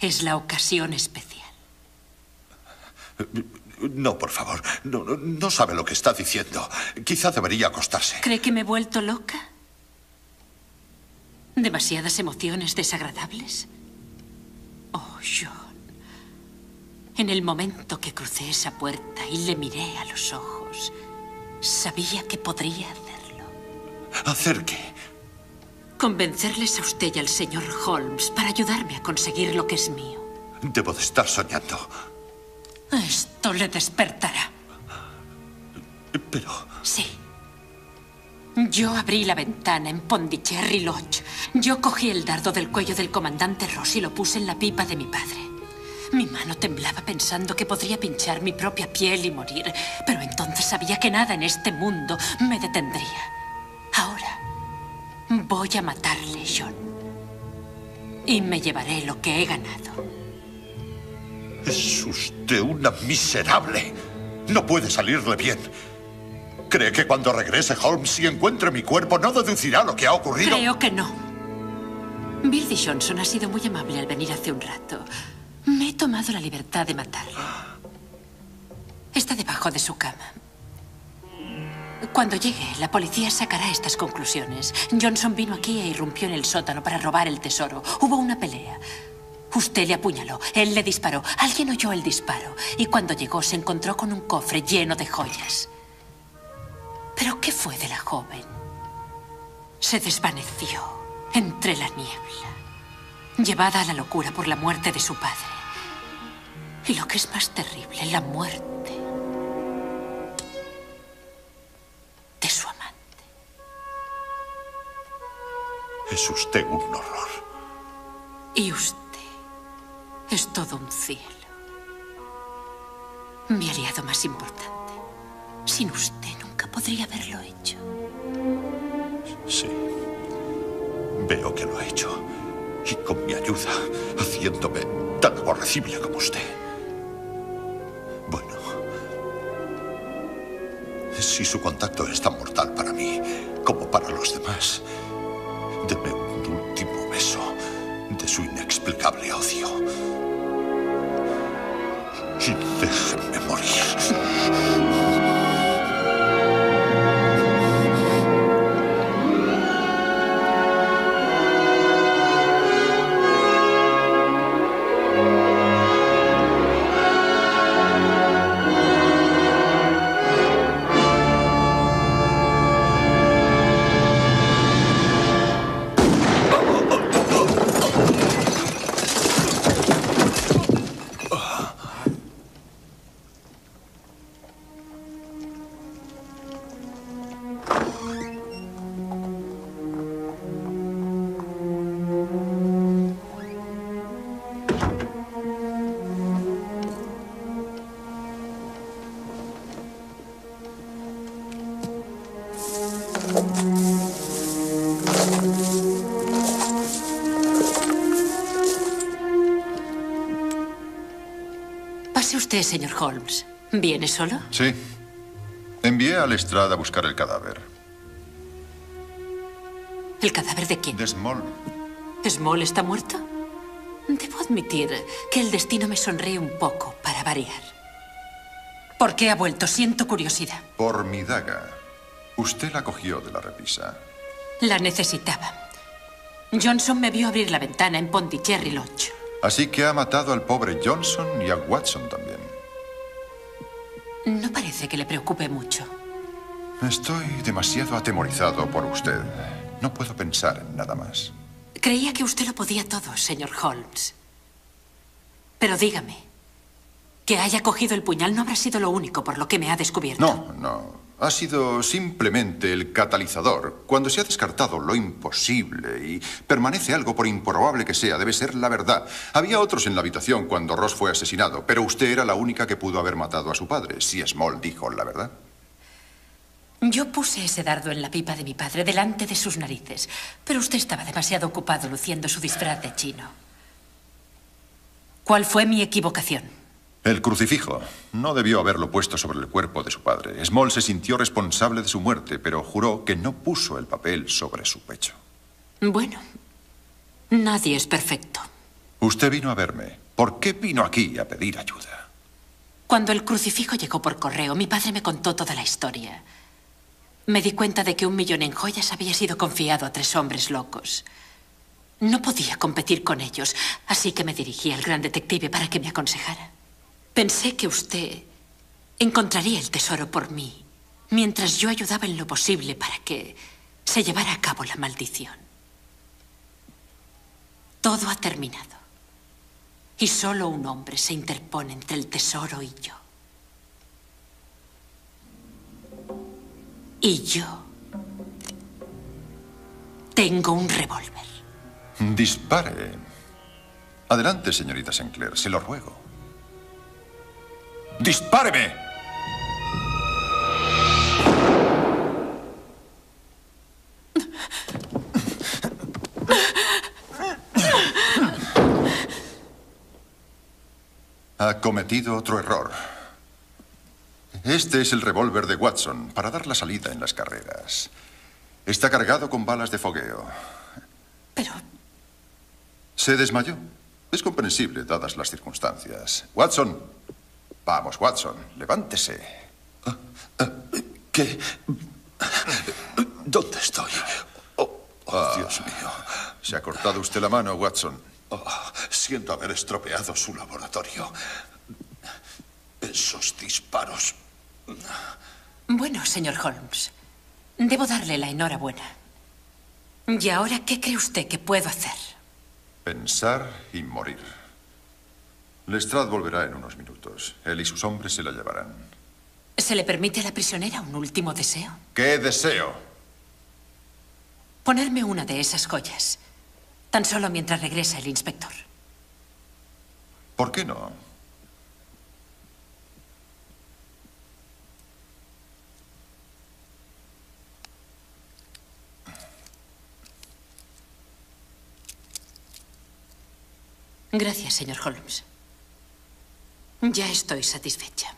es la ocasión especial. No, por favor. No sabe lo que está diciendo. Quizá debería acostarse. ¿Cree que me he vuelto loca? ¿Demasiadas emociones desagradables? Oh, John. En el momento que crucé esa puerta y le miré a los ojos, sabía que podría hacerlo. ¿Hacer qué? Convencerles a usted y al señor Holmes para ayudarme a conseguir lo que es mío. Debo de estar soñando. Esto le despertará. Pero... Sí. Yo abrí la ventana en Pondicherry Lodge. Yo cogí el dardo del cuello del comandante Ross y lo puse en la pipa de mi padre. Mi mano temblaba pensando que podría pinchar mi propia piel y morir, pero entonces sabía que nada en este mundo me detendría. Ahora voy a matarle, John. Y me llevaré lo que he ganado. Es usted una miserable. No puede salirle bien. ¿Cree que cuando regrese Holmes y encuentre mi cuerpo no deducirá lo que ha ocurrido? Creo que no. Birdie Johnson ha sido muy amable al venir hace un rato. Me he tomado la libertad de matarlo. Está debajo de su cama. Cuando llegue, la policía sacará estas conclusiones. Johnson vino aquí e irrumpió en el sótano para robar el tesoro. Hubo una pelea. Usted le apuñaló, él le disparó. Alguien oyó el disparo y cuando llegó se encontró con un cofre lleno de joyas. ¿Pero qué fue de la joven? Se desvaneció entre la niebla, llevada a la locura por la muerte de su padre. Y lo que es más terrible, la muerte de su amante. Es usted un horror. Y usted es todo un cielo. Mi aliado más importante. Sin usted nunca podría haberlo hecho. Sí. Veo que lo ha hecho. Y con mi ayuda, haciéndome tan aborrecible como usted. Bueno. Si su contacto es tan mortal para mí como para los demás, deme un último beso de su inexplicable odio. Y déjenme morir. Usted, señor Holmes, ¿viene solo? Sí. Envié a Lestrade a buscar el cadáver. ¿El cadáver de quién? De Small. ¿Small está muerto? Debo admitir que el destino me sonríe un poco, para variar. ¿Por qué ha vuelto? Siento curiosidad. Por mi daga. Usted la cogió de la repisa. La necesitaba. Johnson me vio abrir la ventana en Pondicherry Lodge. Así que ha matado al pobre Johnson y a Watson también. No parece que le preocupe mucho. Estoy demasiado atemorizado por usted. No puedo pensar en nada más. Creía que usted lo podía todo, señor Holmes. Pero dígame, que haya cogido el puñal no habrá sido lo único por lo que me ha descubierto. No, no. Ha sido simplemente el catalizador. Cuando se ha descartado lo imposible y permanece algo por improbable que sea, debe ser la verdad. Había otros en la habitación cuando Ross fue asesinado, pero usted era la única que pudo haber matado a su padre, si Small dijo la verdad. Yo puse ese dardo en la pipa de mi padre, delante de sus narices, pero usted estaba demasiado ocupado luciendo su disfraz de chino. ¿Cuál fue mi equivocación? El crucifijo. No debió haberlo puesto sobre el cuerpo de su padre. Small se sintió responsable de su muerte, pero juró que no puso el papel sobre su pecho. Bueno, nadie es perfecto. Usted vino a verme. ¿Por qué vino aquí a pedir ayuda? Cuando el crucifijo llegó por correo, mi padre me contó toda la historia. Me di cuenta de que 1 millón en joyas había sido confiado a 3 hombres locos. No podía competir con ellos, así que me dirigí al gran detective para que me aconsejara. Pensé que usted encontraría el tesoro por mí, mientras yo ayudaba en lo posible para que se llevara a cabo la maldición. Todo ha terminado. Y solo un hombre se interpone entre el tesoro y yo. Y yo tengo un revólver. Dispare. Adelante, señorita Sinclair, se lo ruego. ¡Dispáreme! Ha cometido otro error. Este es el revólver de Watson para dar la salida en las carreras. Está cargado con balas de fogueo. Pero... se desmayó. Es comprensible dadas las circunstancias. Watson... Vamos, Watson, levántese. ¿Qué? ¿Dónde estoy? Oh, Dios mío. Se ha cortado usted la mano, Watson. Siento haber estropeado su laboratorio. Esos disparos. Bueno, señor Holmes, debo darle la enhorabuena. ¿Y ahora qué cree usted que puedo hacer? Pensar y morir. Lestrade volverá en unos minutos. Él y sus hombres se la llevarán. ¿Se le permite a la prisionera un último deseo? ¿Qué deseo? Ponerme una de esas joyas. Tan solo mientras regresa el inspector. ¿Por qué no? Gracias, señor Holmes. Ya estoy satisfecha.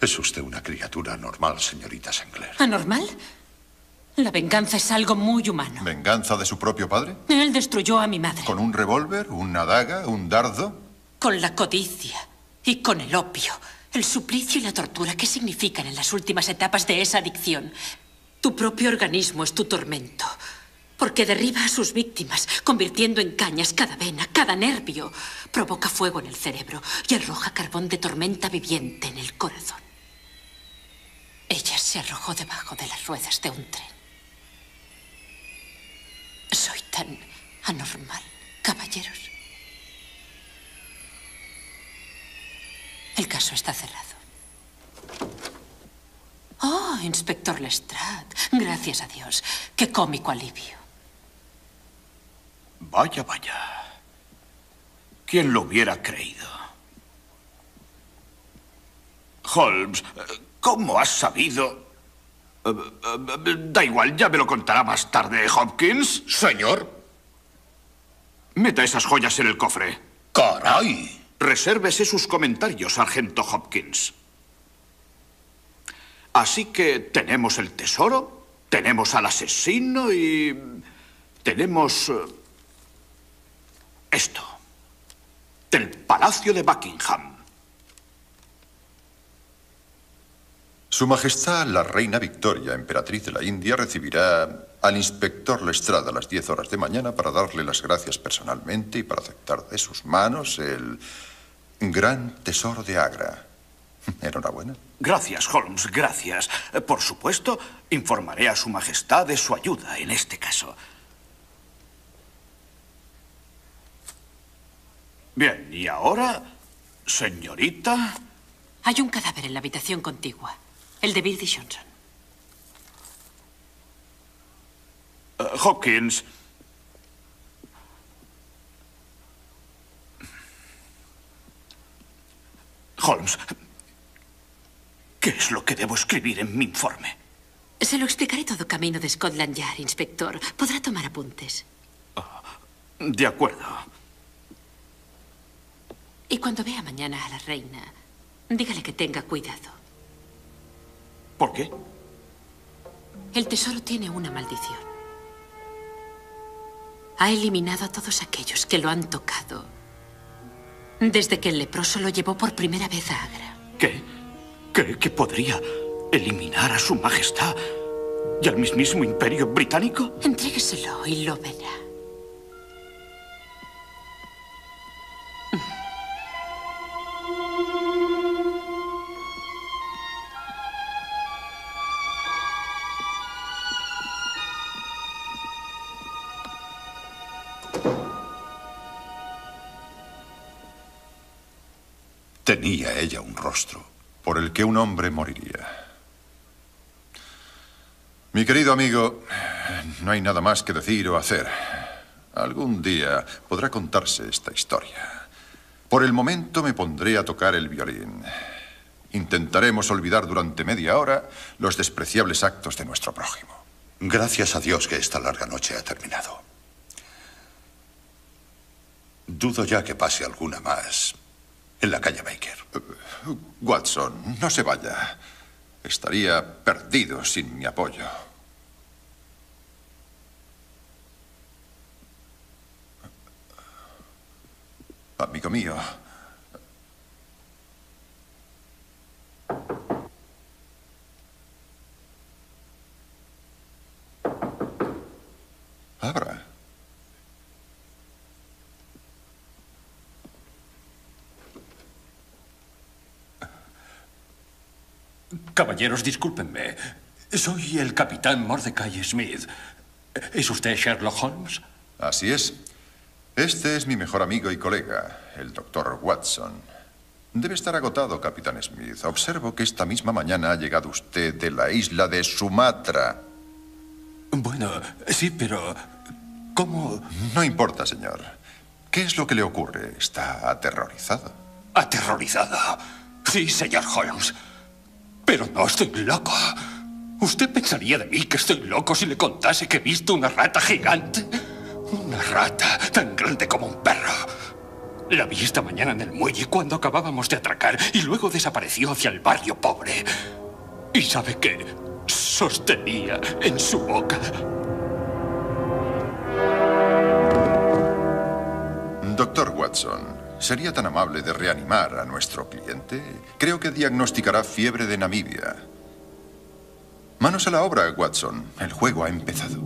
Es usted una criatura anormal, señorita Sinclair. ¿Anormal? La venganza es algo muy humano. ¿Venganza de su propio padre? Él destruyó a mi madre. ¿Con un revólver, una daga, un dardo? Con la codicia y con el opio, el suplicio y la tortura que significan en las últimas etapas de esa adicción. Tu propio organismo es tu tormento. Porque derriba a sus víctimas, convirtiendo en cañas cada vena, cada nervio. Provoca fuego en el cerebro y arroja carbón de tormenta viviente en el corazón. Ella se arrojó debajo de las ruedas de un tren. Soy tan anormal, caballeros. El caso está cerrado. Oh, inspector Lestrade, gracias a Dios. Qué cómico alivio. Vaya, vaya. ¿Quién lo hubiera creído? Holmes, ¿cómo has sabido? Da igual, ya me lo contará más tarde, Hopkins. Señor. Meta esas joyas en el cofre. ¡Caray! Resérvese sus comentarios, sargento Hopkins. Así que tenemos el tesoro, tenemos al asesino y... tenemos... esto, del Palacio de Buckingham. Su Majestad, la Reina Victoria, emperatriz de la India, recibirá al inspector Lestrade a las 10 horas de mañana para darle las gracias personalmente y para aceptar de sus manos el gran tesoro de Agra. Enhorabuena. Gracias, Holmes, gracias. Por supuesto, informaré a Su Majestad de su ayuda en este caso. Bien, y ahora, señorita... Hay un cadáver en la habitación contigua, el de Birdie Johnson. Hopkins. Holmes, ¿qué es lo que debo escribir en mi informe? Se lo explicaré todo camino de Scotland Yard, inspector. Podrá tomar apuntes. De acuerdo. Y cuando vea mañana a la reina, dígale que tenga cuidado. ¿Por qué? El tesoro tiene una maldición. Ha eliminado a todos aquellos que lo han tocado desde que el leproso lo llevó por primera vez a Agra. ¿Qué? ¿Cree que podría eliminar a su majestad y al mismísimo imperio británico? Entrégueselo y lo verá. Tenía ella un rostro por el que un hombre moriría. Mi querido amigo, no hay nada más que decir o hacer. Algún día podrá contarse esta historia. Por el momento me pondré a tocar el violín. Intentaremos olvidar durante media hora los despreciables actos de nuestro prójimo. Gracias a Dios que esta larga noche ha terminado. Dudo ya que pase alguna más. En la calle Baker. Watson, no se vaya. Estaría perdido sin mi apoyo. Amigo mío. Caballeros, discúlpenme. Soy el capitán Mordecai Smith. ¿Es usted Sherlock Holmes? Así es. Este es mi mejor amigo y colega, el doctor Watson. Debe estar agotado, capitán Smith. Observo que esta misma mañana ha llegado usted de la isla de Sumatra. Bueno, sí, pero... ¿cómo...? No importa, señor. ¿Qué es lo que le ocurre? Está aterrorizado. ¿Aterrorizado? Sí, señor Holmes. Pero no estoy loco. ¿Usted pensaría de mí que estoy loco si le contase que he visto una rata gigante? Una rata tan grande como un perro. La vi esta mañana en el muelle cuando acabábamos de atracar y luego desapareció hacia el barrio pobre. ¿Y sabe qué? Sostenía en su boca. Doctor Watson, ¿sería tan amable de reanimar a nuestro cliente? Creo que diagnosticará fiebre de Namibia. Manos a la obra, Watson. El juego ha empezado.